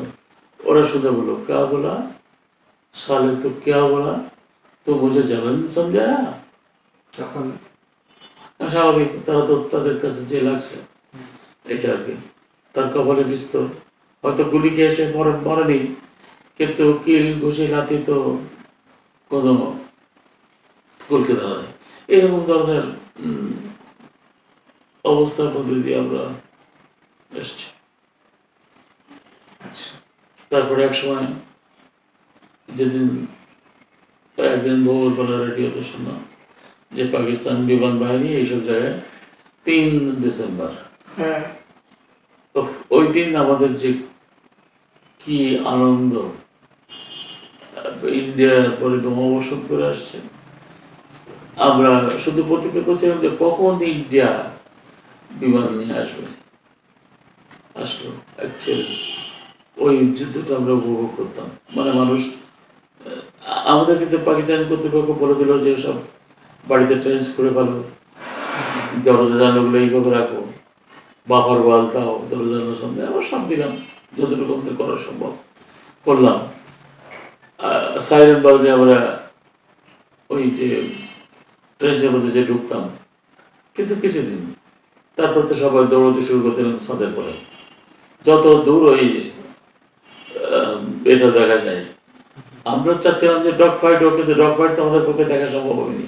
ওরা শুধু বললো ক্যা বলা সালে তো ক্যা বলা তো বুঝে জানেন সমঝা। তখন স্বাভাবিক তারা তো তাদের কাছে যে লাগছে এটা আর কি, তার কপালে বিস্তর, হয়তো গুলি খেয়ে এসে মরেনি, কিন্তু কিল ঘুষি লাতি তো কোনো কুলকে দাঁড়ায়। এরকম ধরনের অবস্থার মধ্যে দিয়ে আমরা এসছি। তারপরে এক সময় যেদিন একদিন ভোরবেলা রেডিওতে শুনলাম যে পাকিস্তান বিমান বাহিনী এইসব জায়গায় 3 ডিসেম্বর, ওই দিন আমাদের যে কি আনন্দ, ইন্ডিয়ার পরে বোমা বর্ষণ করে আসছে। আমরা শুধু প্রতীক্ষা করছিলাম যে কখন ইন্ডিয়া বিমান নিয়ে আসবে, আসলো। অ্যাকচুয়ালি ওই যুদ্ধটা আমরা উপভোগ করতাম, মানে মানুষ আমাদের কিন্তু পাকিস্তান কর্তৃপক্ষ বলে দিল যে সব বাড়িতে ট্রেন্স করে ভালো, দরজা জানাগুলো এইভাবে রাখো, বাফার ওয়াল দাও, দরজা জানার সামনে আমরা সব দিলাম, যতটুকু আমাদের করা সম্ভব করলাম। সাইরেন বাজলে আমরা ওই যে ট্রেনের মধ্যে যে ঢুকতাম, কিন্তু কিছুদিন তারপর তো সবাই দৌড়তে শুরু করতে ছাদের পরে, যত দূর ওই এটা দেখা যায়। আমরা চাচ্ছিলাম যে ডগ ফাইট হোক, কিন্তু ডগ ফাইট তো আমাদের পক্ষে দেখা সম্ভব হয়নি।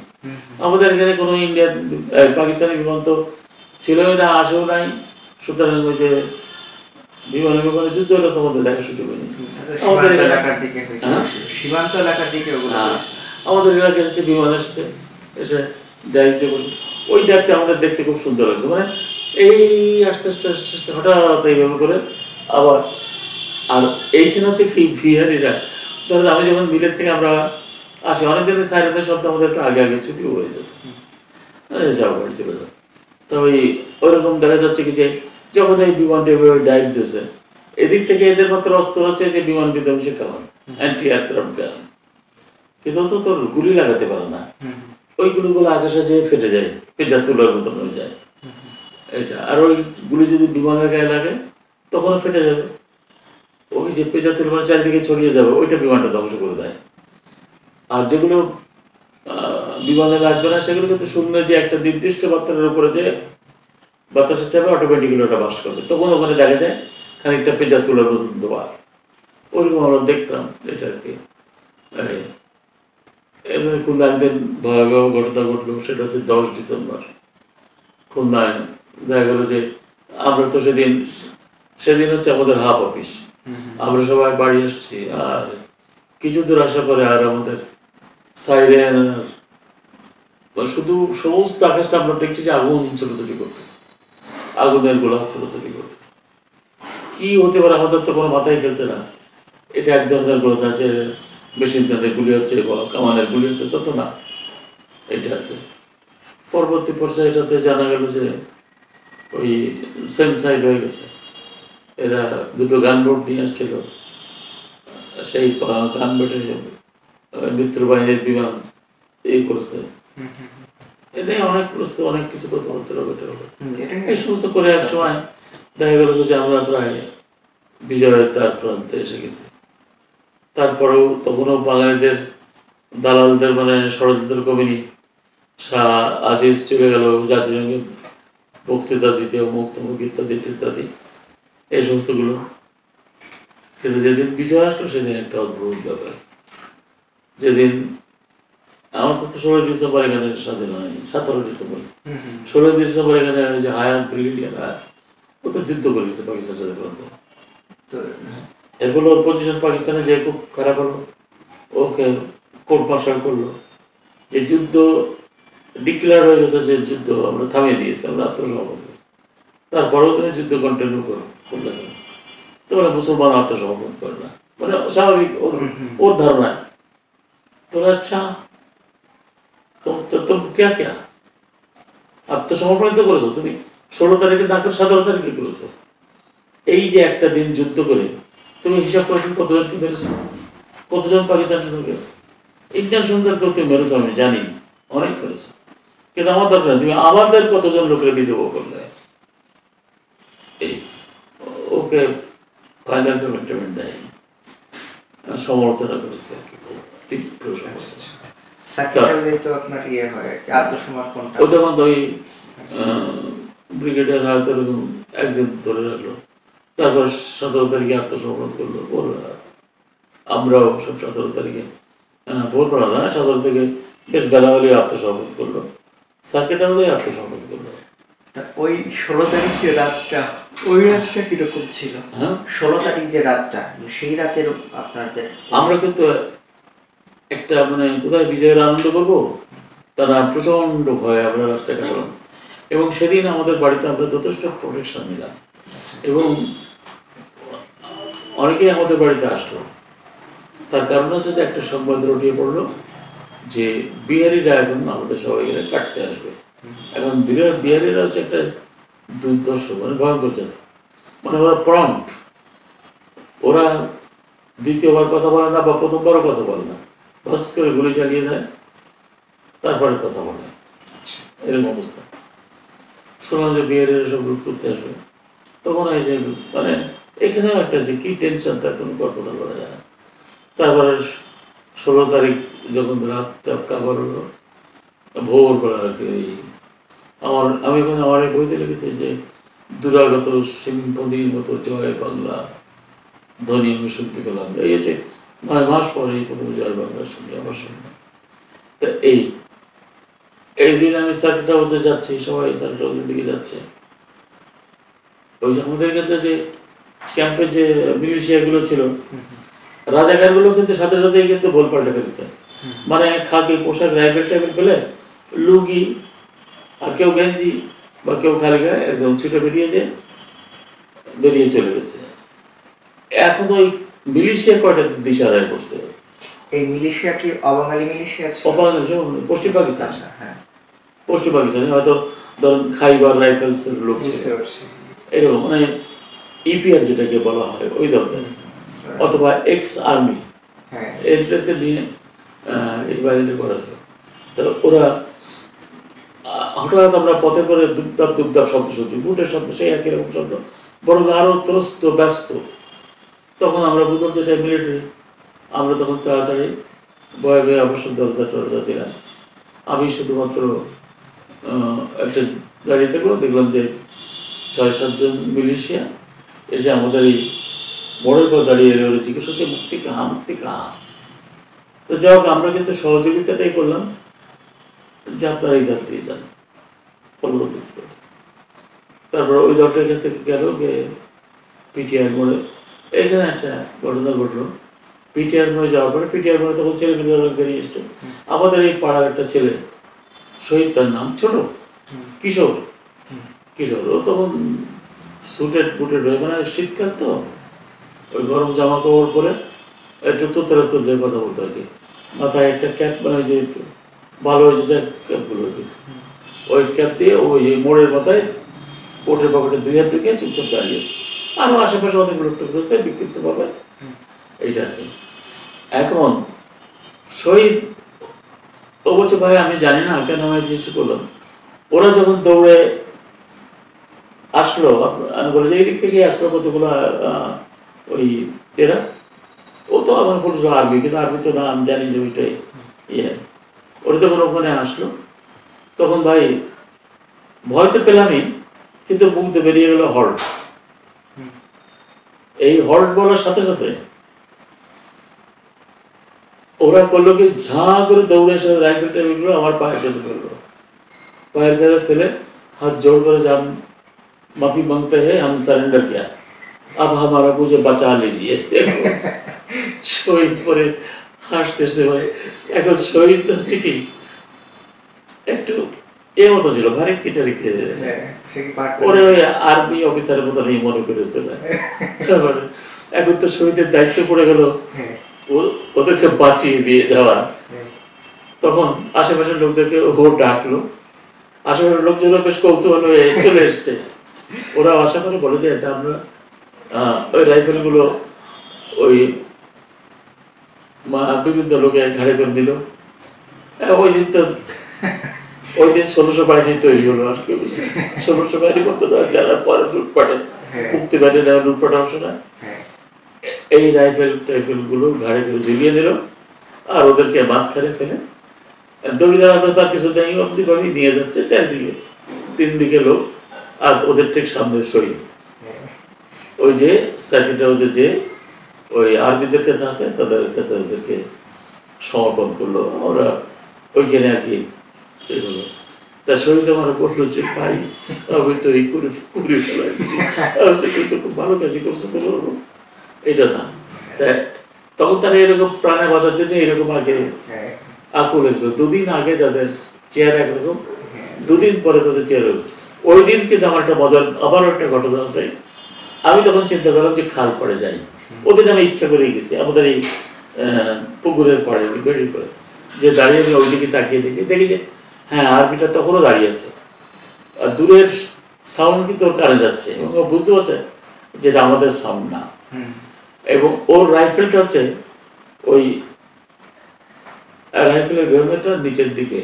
আমাদের এখানে কোনো ইন্ডিয়ান পাকিস্তানি বিমান তো ছিলই না, আসেও নাই। সুতরাং ওই যে বিমানে বিমানে যুদ্ধ হলে তোমাদের দেখার সুযোগ হয়নি। আমাদের সীমান্ত এলাকার দিকে আমাদের এলাকায় হচ্ছে বিমান আসছে, এসে ডাইভ দিয়ে বসে, ওই ডাইভটা আমাদের দেখতে খুব সুন্দর লাগতো। মানে এই আস্তে আস্তে আস্তে আস্তে হঠাৎ এইভাবে করে আবার, আর এইখানে হচ্ছে কি ভিআরিরা ধরো আমি যখন মিলের থেকে আমরা আসি অনেকদিন সাইরেনের শব্দ আমাদের একটু আগে আগে ছুটিও হয়ে যেত, যাওয়া বাড়ি চলে যাও। তবে ওইরকম দেখা যাচ্ছে কি যে যখন এই বিমানটা এভাবে ডাইভ দিয়েছে, এদিক থেকে এদের মাত্র অস্ত্র হচ্ছে যে বিমান বিধ্বংসী কামান, অ্যান্টি এয়ারক্রাফট গান, কিন্তু তো তোর গুলি লাগাতে পারে না, ওই গুলিগুলো আকাশে যেয়ে ফেটে যায়, পেঁচা তুলার মতন হয়ে যায় এটা। আর ওই গুলি যদি বিমানের গায়ে লাগে তখন ফেটে যাবে, ওই যে পেঁচা তুলবার চারিদিকে ছড়িয়ে যাবে, ওইটা বিমানটা ধ্বংস করে দেয়। আর যেগুলো বিমানে লাগবে না সেগুলো কিন্তু শূন্য যে একটা নির্দিষ্ট বাতাসের উপরে যে বাতাসের চাপে অটোমেটিক্যালি ওটা বাস্ট করবে, তখন ওখানে দেখা যায় খানিকটা পেঁচা তুলার মতন ধোয়া। ওরকম আমরা দেখতাম এটা আর কি। এভাবে খুলনা একদিন ভয়াবহ ঘটনা ঘটলো, সেটা হচ্ছে 10 ডিসেম্বর খুলনায়। দেখা গেল যে আমরা তো সেদিন হচ্ছে আমাদের হাফ অফিস, আমরা সবাই বাড়ি আসছি। আর কিছু দূর আসার পরে আর আমাদের সাইরেন শুধু সমস্ত আকাশটা আমরা দেখছি যে আগুন ছোটাছুটি করতেছে, আগুনের গোলা ছোটাছুটি করতেছে। কি হতে পারে আমাদের তো কোনো মাথায় খেলছে না। এটা এক ধরনের গোলা যে মেশিন গানের গুলি হচ্ছে, কামানের গুলি হচ্ছে, তত না এটা আর কি। পরবর্তী পর্যায়ে এটাতে জানা গেল যে ওই সেম সাইড হয়ে গেছে। এরা দুটো গানবোট নিয়ে আসছিল, সেই গানবোটে মিত্রবাহিনীর বিমান এই করেছে। এটাই অনেক প্রশ্ন, অনেক কিছু কথাবার্তা এই সমস্ত করে এক সময় দেখা গেল যে আমরা প্রায় বিজয়ের তার প্রান্তে এসে গেছি। তারপরেও তখনও বাঙালিদের দালালদের মানে ষড়যন্ত্র কমেনি। শাহ আজিজ চলে গেল জাতিসংঘে বক্তৃতা দিতে, মুক্তমুখ ইত্যাদি ইত্যাদি এই সমস্তগুলো। কিন্তু যেদিন বিজয় আসলো সেদিন একটা অদ্ভুত ব্যাপার। যেদিন আমাদের তো 16 ডিসেম্বর এখানে স্বাধীন হয়নি, 17 ডিসেম্বর। 16 ডিসেম্বর এখানে যে হায়াত ব্রিগেডিয়ার ও তো যুদ্ধ করে গেছে পাকিস্তানের সাথে। এগুলো ওর পজিশন পাকিস্তানে যে খুব খারাপ হলো, ওকে কোর্ট মার্শাল করলো। যে যুদ্ধ ডিক্লেয়ার হয়ে গেছে, যে যুদ্ধ আমরা থামিয়ে দিয়েছি, আমরা আত্মসমর্পণ করি, তারপরেও তুমি যুদ্ধ কন্টিনিউ করো করলে কেন? তোমরা মুসলমান আত্মসমর্পণ করে না, মানে স্বাভাবিক ওর ধারণা। তোরা আচ্ছা তো ক্যা ক্যা আত্মসমর্পণ তো করেছো তুমি 16 তারিখে, না করে 17 তারিখে করেছো। এই যে একটা দিন যুদ্ধ করে তুমি হিসাব করেছো কতজনকে মেরেছো, কতজন পাকিস্তানের সঙ্গে ইন্ডিয়ান সন্ত্রাসকেও তুমি মেরেছো, আমি জানি অনেক মেরেছো। কিন্তু আমার দরকার তুমি আমাদের কতজন লোকের বিদ্রোহ করলে। এই ওকে ফাইনাল কমিটমেন্ট দেয়নি, সমালোচনা করেছে তীব্র সমালোচনা। একদিন ধরে রাখলো, তারপর 17 তারিখে আত্মসমর্পণ করলো ভোরবেলা। আমরাও সব 17 তারিখে ভোরবেলা না, 17 তারিখে বেশ বেলা হলে আত্মসমর্পণ করলো, সার্কেট হাউসে আত্মসমর্পণ করলো। ওই 16 তারিখ যে রাতটা, ওই রাতটা কিরকম ছিল? হ্যাঁ, 16 তারিখ যে রাতটা, সেই রাতের আপনাদের আমরা কিন্তু একটা মানে কোথায় বিজয়ের আনন্দ করবো তারা প্রচণ্ড ভয়ে আমরা রাস্তায় কাটলাম। এবং সেদিন আমাদের বাড়িতে আমরা যথেষ্ট প্রোটেকশন নিলাম এবং অনেকেই আমাদের বাড়িতে আসলো। তার কারণ হচ্ছে যে একটা সংবাদ রটিয়ে পড়লো যে বিহারিরা এখন আমাদের সবাই মিলে কাটতে আসবে। এখন বিহারিরা হচ্ছে একটা দুর্ধর্ষ মানে ভয়ঙ্কর জাতি, মানে ওরা প্রম্পট, ওরা দ্বিতীয়বার কথা বলে না বা প্রথমবারও কথা বলে না, বাস করে গুলি চালিয়ে দেয়, তারপরে কথা বলে। এরকম অবস্থা শোনা যে বিহারের সব রুট করতে আসবে। তখন এই যে মানে এখানেও একটা যে কী টেনশন তার কোনো কল্পনা করা যায় না। তারপরে 16 তারিখ যখন রাতটা কাবার হলো ভোরবেলা আর কি, আমি এখানে আমার এই বইতে লিখেছি যে দুরাগত সিম্ফনির মতো জয় বাংলা ধ্বনি আমি শুনতে পেলাম। এই হচ্ছে 9 মাস পরে এই প্রথম জয় বাংলার সঙ্গে আমার সঙ্গে। তা এই দিন আমি সার্কিট হাউসে যাচ্ছি, সবাই সার্কিট হাউসের দিকে যাচ্ছে। ওই যে আমাদের ক্ষেত্রে যে ক্যাম্পে যে মিলিশিয়াগুলো ছিল, রাজাকারগুলো কিন্তু সাথে সাথেই কিন্তু ভোল পাল্টে ফেলেছে। মানে খাকি পোশাক রাইফেল টাইফেল ফেলে লুগি আর কেউ গেঞ্জি বা কেউ খালি গায়ে একদম ছিটে বেরিয়ে চলে গেছে। এখন ওই মিলিশিয়া কয়টা দিশা আদায় করছে। এই মিলিশিয়া কি অবাঙালি মিলিশিয়া? পশ্চিম পাকিস্তান, পশ্চিম পাকিস্তানে হয়তো ধরুন খাইবার রাইফেলস এর লোক এরকম, মানে ইপিআর যেটাকে বলা হয় ওই দলের অথবা এক্স আর্মি, এটাকে নিয়ে এই বাহিনীতে করা যায়। তো ওরা হঠাৎ আমরা পথের পরে দুপদাপ দুপদাপ শব্দ শুনছি, বুটের শব্দ, সেই একই রকম শব্দ, বরং আরও ত্রস্ত ব্যস্ত। তখন আমরা বুঝলাম যে এটা মিলিটারি। আমরা তখন তাড়াতাড়ি ভয়ে ভয়ে অবশ্য দরজা দিলাম। আমি শুধুমাত্র একটা গাড়ি থাকলেও দেখলাম যে 6-7 জন মিলিশিয়া এসে আমাদের এই মোড়ের পর দাঁড়িয়ে রইল চিকিৎসককে, মুক্তি কাহা মুক্তি কাহা। তো যাই হোক, আমরা কিন্তু সহযোগিতাটাই করলাম যে আপনারা এই দাঁত দিয়ে যান, ফলগুলো বুঝতে। তারপর ওই ডক্টরের কাছ থেকে গেল, গিয়ে পিটিআর মোড়ে, এখানে একটা ঘটনা ঘটলো। পিটিআর মোড়ে যাওয়ার পরে পিটিআর মোড়ে তখন ছেলেগুলো বেরিয়ে এসছে। আমাদের এই পাড়ার একটা ছেলে শহীদ, তার নাম, ছোট কিশোর, কিশোর। ও তখন সুটেড বুটেড হয়ে, মানে শীতকাল তো, ওই গরম জামা কাপড় পরে একটু তোতলে তোতলে কথা বলতো আর কি। মাথায় একটা ক্যাপ, মানে যে ভালো হয়েছে ক্যাপগুলো আর কি, ওই ক্যাপ দিয়ে ওই যে মোড়ের মাথায় কোটের পকেটে 2 হাত ঢুকিয়ে চুপচাপ দাঁড়িয়েছে। আরও আশেপাশে অনেক লোকটা ঘুরেছে বিক্ষিপ্ত পাবে এইটা আর কি। এখন শহীদ ও বলছে, ভাই আমি জানি না কেন আমি জিজ্ঞেস করলাম। ওরা যখন দৌড়ে আসলো, আমি বলি যে এই দিক থেকে আসলো কতগুলো ওই এরা, ও তো আমার বলছিল আরবি, কিন্তু আরবি তো না আমি জানি যে ওইটাই ইয়ে। ওরা যখন ওখানে আসলো তখন ভাই ভয় তো পেলামই, কিন্তু মুখ তো বেরিয়ে গেল হল্ট। এই হল্ট বলার সাথে সাথে ওরা করলো কি, ঝাঁ করে দৌড়ে এসে রাইফেলটা বেরোলো আমার পায়ের কাছে ফেললো, পায়ের কাছে ফেলে হাত জোর করে যান माफी मांगते हैं, हम सरेंडर किया, अब हमारा मुझे बचा लीजिए। শহীদ পরে হাসতেছে, ভাই এখন শহীদ হচ্ছে কি একটু এ মতো ছিল, ভারী কেটে রেখে ওরে ওই আর্মি অফিসারের মতো আমি মনে করেছিল। এখন তো শহীদের দায়িত্ব পড়ে গেল ওদেরকে বাঁচিয়ে দিয়ে যাওয়া। তখন আশেপাশের লোকদেরকে ও ডাকলো, আশেপাশের লোকজন বেশ কৌতূহল হয়ে চলে এসছে। ওরা আশা করে বলে যে এটা আমরা ওই রাইফেলগুলো ওই বিভিন্ন লোকে ঘাড়ে করে দিল। ওই দিন তো ওই দিন 1600 বাহিনী তৈরি হলো আর কি। 1600 বাহিনী বলতো যারা পরে লুটপাটে মুক্তি বাহিনী লুটপাটে অংশ না, এই রাইফেলগুলো ঘাড়ে করে ঝুলিয়ে দিল আর ওদেরকে মাঝখানে ফেলে দড়িদারা তো তার কিছু দেয় অবধিভাবেই নিয়ে যাচ্ছে চারিদিকে, 3 দিকে লোক আর ওদের ঠিক সামনে শহীদ। ওই যে সার্কিটটা হচ্ছে যে ওই আর্মিদের কাছে আছে, তাদের কাছে ওদেরকে সমর্পণ করলো, আমরা ওইখানে আর কি। তা শহীদ আমার বললো যে ভাই আমি তো এই কুড়ি ফেলাইছি, কিন্তু খুব ভালো কাজে করছো, এটা না। তাই তখন তারা এরকম প্রাণে বাঁচার জন্য এরকম আগে আকুল হয়েছিল। 2 দিন আগে যাদের চেয়ার একরকম, 2 দিন পরে তাদের চেয়ার। ওই দিন কিন্তু আমার একটা মজার আবারও একটা ঘটনা আছে। আমি তখন চিন্তা করলাম যে খাল পড়ে যাই, ওদিন আমি ইচ্ছা করে গেছি আমাদের এই পুকুরের পাড়ে বেড়ির পরে, যে দাঁড়িয়ে আমি ওইদিকে তাকিয়ে দেখি যে হ্যাঁ আর্মিটা তখনও দাঁড়িয়ে আছে, আর দূরের সাউন্ড কিন্তু ওর কানে যাচ্ছে এবং ও বুঝতে পারছে যেটা আমাদের সাউন্ড না, এবং ওর রাইফেলটা হচ্ছে ওই রাইফেলের বেরোনোটা নিচের দিকে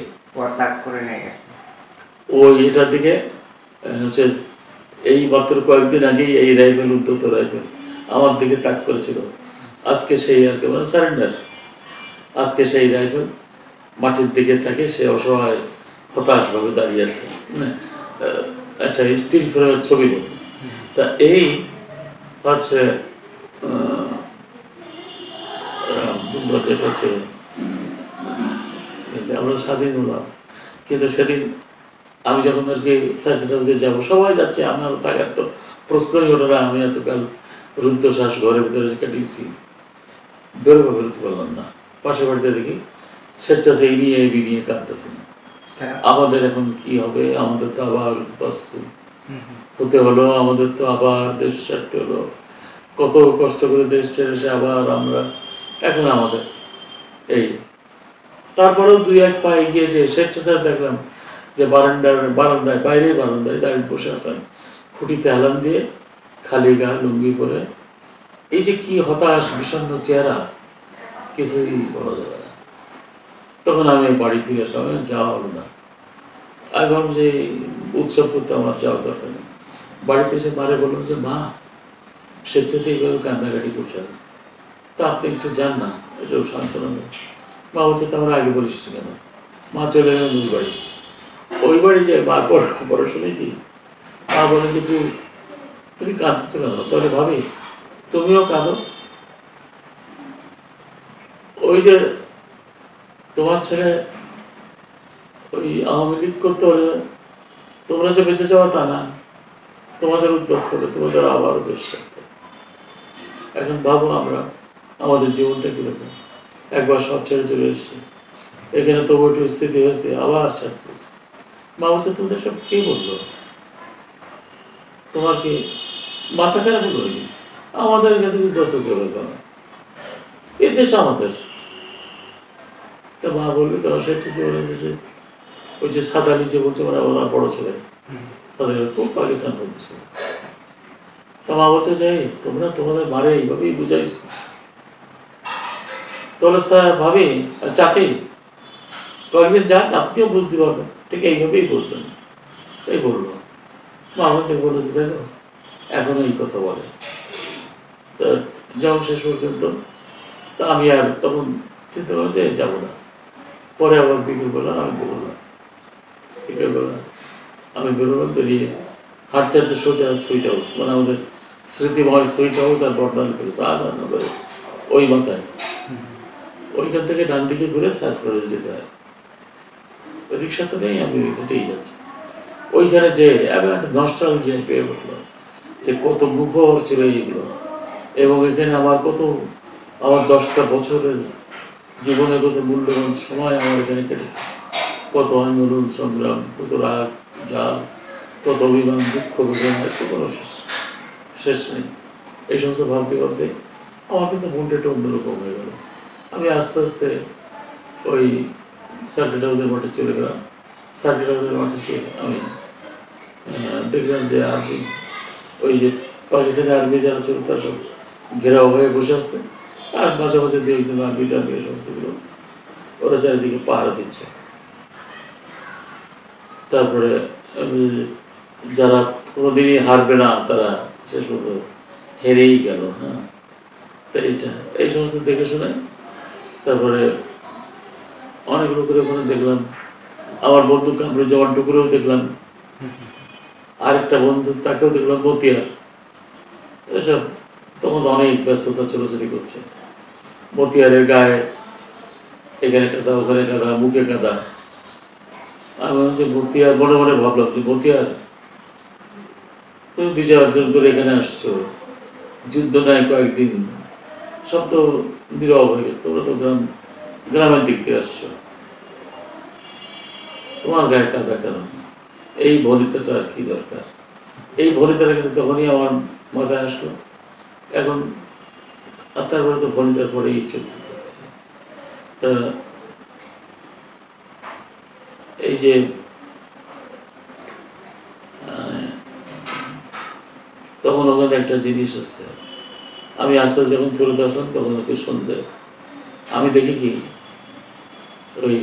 ওই এটার দিকে হচ্ছে। এই মাত্র কয়েকদিন আগেই এই রাইফেল উদ্ধত রাইফেল আমার দিকে তাক করেছিল, আজকে সেই আর কি মানে সারেন্ডার, আজকে সেই রাইফেল মাটির দিকে থাকে, সে অসহায় হতাশভাবে দাঁড়িয়ে আছে, মানে একটা স্টিল ফ্রেমের ছবির মতো। তা এই হচ্ছে বুঝলাম এটা হচ্ছে আমরা স্বাধীন হলাম, কিন্তু সেদিন আমি যখন আর কি সার্কিট হাউসে যাবো সবাই যাচ্ছে, আমার তাকে তো প্রশ্নই ওঠে না। আমি এতকাল রুদ্ধশ্বাস ঘরের ভিতরে কাটিয়েছি, বেরোবে বেরোতে পারলাম না। পাশে বাড়িতে দেখি স্বেচ্ছাসেবী নিয়ে বিনিয়ে কাঁদতেছে, আমাদের এখন কি হবে, আমাদের তো আবার বাস্তু হতে হলো, আমাদের তো আবার দেশ ছাড়তে হলো, কত কষ্ট করে দেশ ছেড়ে এসে আবার আমরা এখন আমাদের এই। তারপরেও 2-1 পা এগিয়ে যে স্বেচ্ছাসেবী দেখলাম যে বারান্দায় বাইরে বারান্দায় দাঁড়িয়ে বসে আছেন, খুঁটিতে হেলান দিয়ে খালি গা লুঙ্গি পরে, এই যে কি হতাশ বিষণ্ণ চেহারা কিছুই বলা যাবে না। তখন আমি বাড়ি ফিরে আসলাম, যাওয়া হলো না। আমি ভাবলাম যে উৎসব করতে আমার যাওয়ার দরকার নেই। বাড়িতে এসে মারে বললাম যে মা স্বেচ্ছাসেবীভাবে কান্দাকাটি করছেন, তা আপনি একটু যান না, এটাও সান্ত্বনা দেন। মা বলছে তো আমরা আগে বলিস কেন। মা চলে গেলেন দুই বাড়ি, ওই বাড়ি যে মা পড়াশোনায় কি মা বলে যে তুমি কাঁদতেছো কেন, তাহলে ভাবি তুমিও কাঁদো। ওই যে তোমার ছেলে ওই আওয়ামী লীগ করতে হলে তোমরা যে বেঁচে যাওয়া তা না, তোমাদের উদ্বস্ত হবে, তোমাদের আবারও বেঁচে থাকবে। এখন ভাবো আমরা আমাদের জীবনটা কীরকম, একবার সব ছেড়ে চলে এসেছি, এখানে তবু একটু স্থিতি হয়েছে, আবার ছাড় করছে। মা বলছে তোমাদের সব কে বললো, তোমার কি মাথা খারাপ হয়নি? আমাদের এখান থেকে উদ্বস্ত করবে না, এ দেশ আমাদের। তো মা বললে তো স্বেচ্ছাতে বলে যে ওই যে সাদালি যে বলছে, মানে ওনার বড়ো ছেলে সাদালি খুব পাকিস্তান বলছে। তা মা বলছে যে তোমরা তোমাদের মারে এইভাবেই বুঝাইছ। তাহলে স্যার ভাবি আর চাচি কয়েকদিন যাক আপনিও বুঝতে পারবেন, ঠিক এইভাবেই বুঝবেন। এই বললো মা আমাকে বলেছে দেখো এখনো এই কথা বলে। তো যাও শেষ পর্যন্ত তা আমি আর তখন চিন্তা করলাম যে যাবো না, পরে আবার বিকেলবেলা আমি বেরোলাম। বিকেলবেলা আমি বেরোলাম, বেরিয়ে হাঁটতে হাঁটতে সোজা সুইট হাউস, মানে আমাদের স্মৃতিময় সুইট হাউস আর বর্ণালী করেছে আজানো করে ওই মাথায়, ওইখান থেকে ডান দিকে ঘুরে সার্চ করে যেতে হয়। রিক্সা তো নেই, আমি হেঁটেই যাচ্ছি। ওইখানে যে এবার একটা নস্টালজিয়া পেয়ে বসলাম যে কত মুখর ছিল এইগুলো, এবং এখানে আমার কত আমার 10টা বছরের জীবনে কত মূল্যবান সময় আমার এখানে কেটেছে, কত আন্দোলন সংগ্রাম, কত রাগ ঝাল, কত অভিমান দুঃখ বেদনা, এত কোনো শেষ নেই। এই সমস্ত ভাবতে ভাবতে আমার কিন্তু মনটা একটু অন্যরকম হয়ে গেল। আমি আস্তে আস্তে ওই সার্কিট হাউসের মাঠে চলে গেলাম। সার্কিট হাউসের মাঠে চলে আমি দেখলাম যে আর্মি, ওই যে পাকিস্তানি আর্মি যারা ছিল তার সব ঘেরাও হয়ে বসে আসছে, আর মাঝে মাঝে দিয়ে একজন আর্মি টার্মি সমস্তগুলো ওরা চারিদিকে পাহারা দিচ্ছে। তারপরে যারা কোনোদিনই হারবে না তারা শেষ পর্যন্ত হেরেই গেল। হ্যাঁ, তাই এটা এই সমস্ত দেখে শুনে তারপরে অনেক লোকের ওখানে দেখলাম, আমার বন্ধু কামরুজ্জামান টুকুরেও দেখলাম, আরেকটা বন্ধু তাকেও দেখলাম মতিয়ার। এসব তখন অনেক ব্যস্ততা ছোটাছুটি করছে, মতিয়ারের গায়ে এখানে কাদা ওখানে কাদা মুখে কাদা। আমি হচ্ছে মতিয়ার, মনে মনে ভাবলাম যে মতিয়ার তুমি বিজয় অর্জন করে এখানে আসছো, যুদ্ধ নাই কয়েকদিন, সব তো নিরব হয়ে গেছে, তোমরা তো গ্রামের দিক থেকে আসছো, তোমার গায়ে কাদা কেন? এই ভনিতাটা আর কি দরকার? এই ভনিতাটা কিন্তু তখনই আমার মাথায় আসলো। এখন আর তারপরে তো ভনিতার পরে ইচ্ছে তা এই যে তখন ওখানে একটা জিনিস আছে। আমি আস্তে আস্তে যখন ফেরত আসলাম তখন ওকে সন্ধে আমি দেখি কি ওই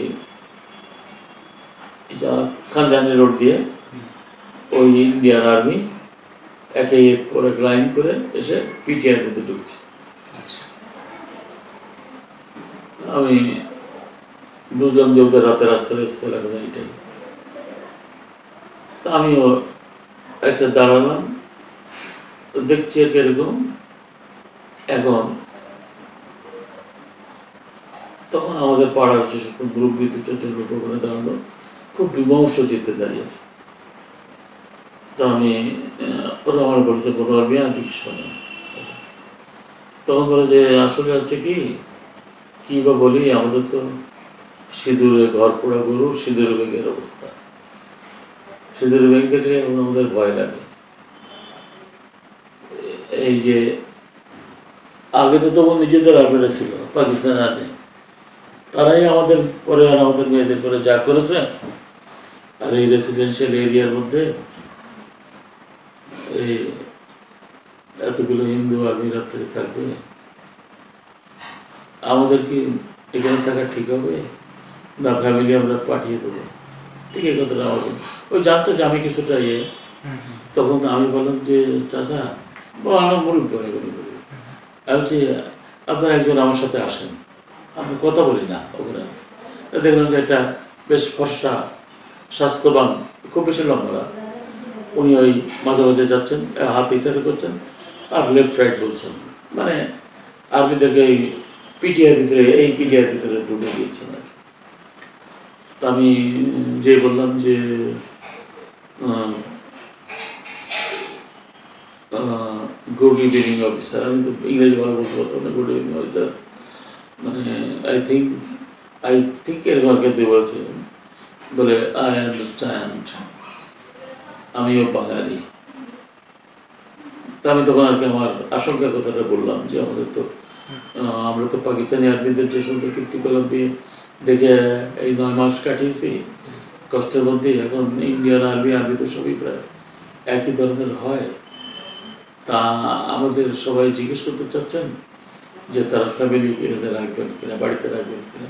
খানজানি রোড দিয়ে ওই ইন্ডিয়ান আর্মি একে পরে লাইন করে এসে পিটিআর মধ্যে ঢুকছে। আমি বুঝলাম যে ওদের রাতের আশ্রয়স্থল এখানে, এটাই। আমিও একটা দাঁড়ালাম, দেখছি আর এরকম। এখন তখন আমাদের পাড়ার যে সমস্ত মুরব্বী দু চারজন লোক ওখানে দাঁড়ালো, খুব বিমর্ষ চিত্তে দাঁড়িয়েছে। তো আমি ওরা আমার বলেছে বলো আর মেয়ে আদিস, তখন বলে যে আসলে হচ্ছে কি কী বা বলি, আমাদের তো সিঁদুরে ঘর পোড়া গরু, সিঁদুরে ব্যাংকের অবস্থা, সিঁদুরে ব্যাংক দেখলে আমাদের ভয় লাগে। এই যে আগে তো তখন নিজেদের আর্মিরা ছিল, পাকিস্তানের আর্মি, তারাই আমাদের পরে আর আমাদের মেয়েদের পরে যা করেছে। আর এই রেসিডেন্সিয়াল এরিয়ার মধ্যে এই এতগুলো হিন্দু আর্মিরা থেকে থাকবে, আমাদের কি এখানে থাকা ঠিক হবে না? ফ্যামিলি আমরা পাঠিয়ে দেবো, ঠিক এই কথাটা আমাকে ওই জানতো যে আমি কিছুটা ইয়ে। তখন আমি বললাম যে চাচা বা আমার মরুক বলে বলছি আপনারা একজন আমার সাথে আসেন, আমি কথা বলি না। ওখানে দেখলাম যে একটা বেশ ফর্সা স্বাস্থ্যবান, খুব বেশি লম্বা, উনি ওই মাঝে মাঝে যাচ্ছেন, হাত ইচ্ছা করছেন আর লেফট রাইট বলছেন। মানে আর্মিদেরকে এই পিটিআর ভিতরে ঢুকে দিয়েছেন আর কি। তো আমি যে বললাম যে গুড ইভিনিং অফিসার, আমি তো ইংরেজি ভালো বলতে পারতাম না, গুড ইভিনিং অফিসার মানে আই থিঙ্ক এরকম একটা দিয়ে বলেছিলেন, বলে আই আন্ডারস্ট্যান্ড আমিও বাঙালি। তা আমি তখন আর কি আমার আশঙ্কার কথাটা বললাম যে আমরা তো পাকিস্তানি আর্মিদের স্টেশন তো কীর্তিকলাপ দিয়ে দেখে এই 9 মাস কাটিয়েছি কষ্টের মধ্যে, এখন ইন্ডিয়ান আর্মি তো সবই প্রায় একই ধরনের হয়। তা আমাদের সবাই জিজ্ঞেস করতে চাচ্ছেন যে তারা ফ্যামিলি কিনে রাখবেন কিনা, বাড়িতে রাখবেন কিনা।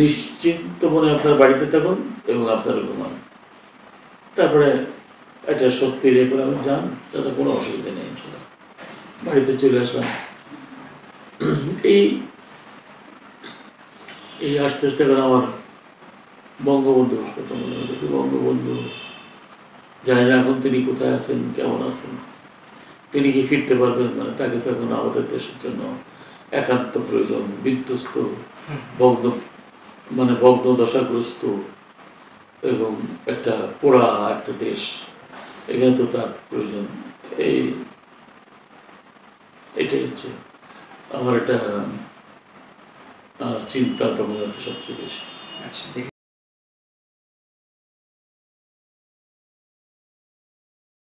নিশ্চিন্ত মনে আপনার বাড়িতে থাকুন এবং আপনার ঘুমান। তারপরে একটা স্বস্তির এরপরে আমি যান, যাতে কোনো অসুবিধা নেই, বাড়িতে চলে আসলাম। এই আস্তে আস্তে করে আমার বঙ্গবন্ধুর কথা মনে হল, বঙ্গবন্ধু জানি না এখন তিনি কোথায় আছেন, কেমন আছেন, তিনি কি ফিরতে পারবেন, মানে তাকে তো এখন আমাদের দেশের জন্য একান্ত প্রয়োজন। বিধ্বস্ত ভগ্ন দশাগ্রস্ত এবং একটা পোড়া একটা দেশ, এখানে তো তার প্রয়োজন। এটাই হচ্ছে আমার একটা চিন্তা তখন সবচেয়ে বেশি। আচ্ছা।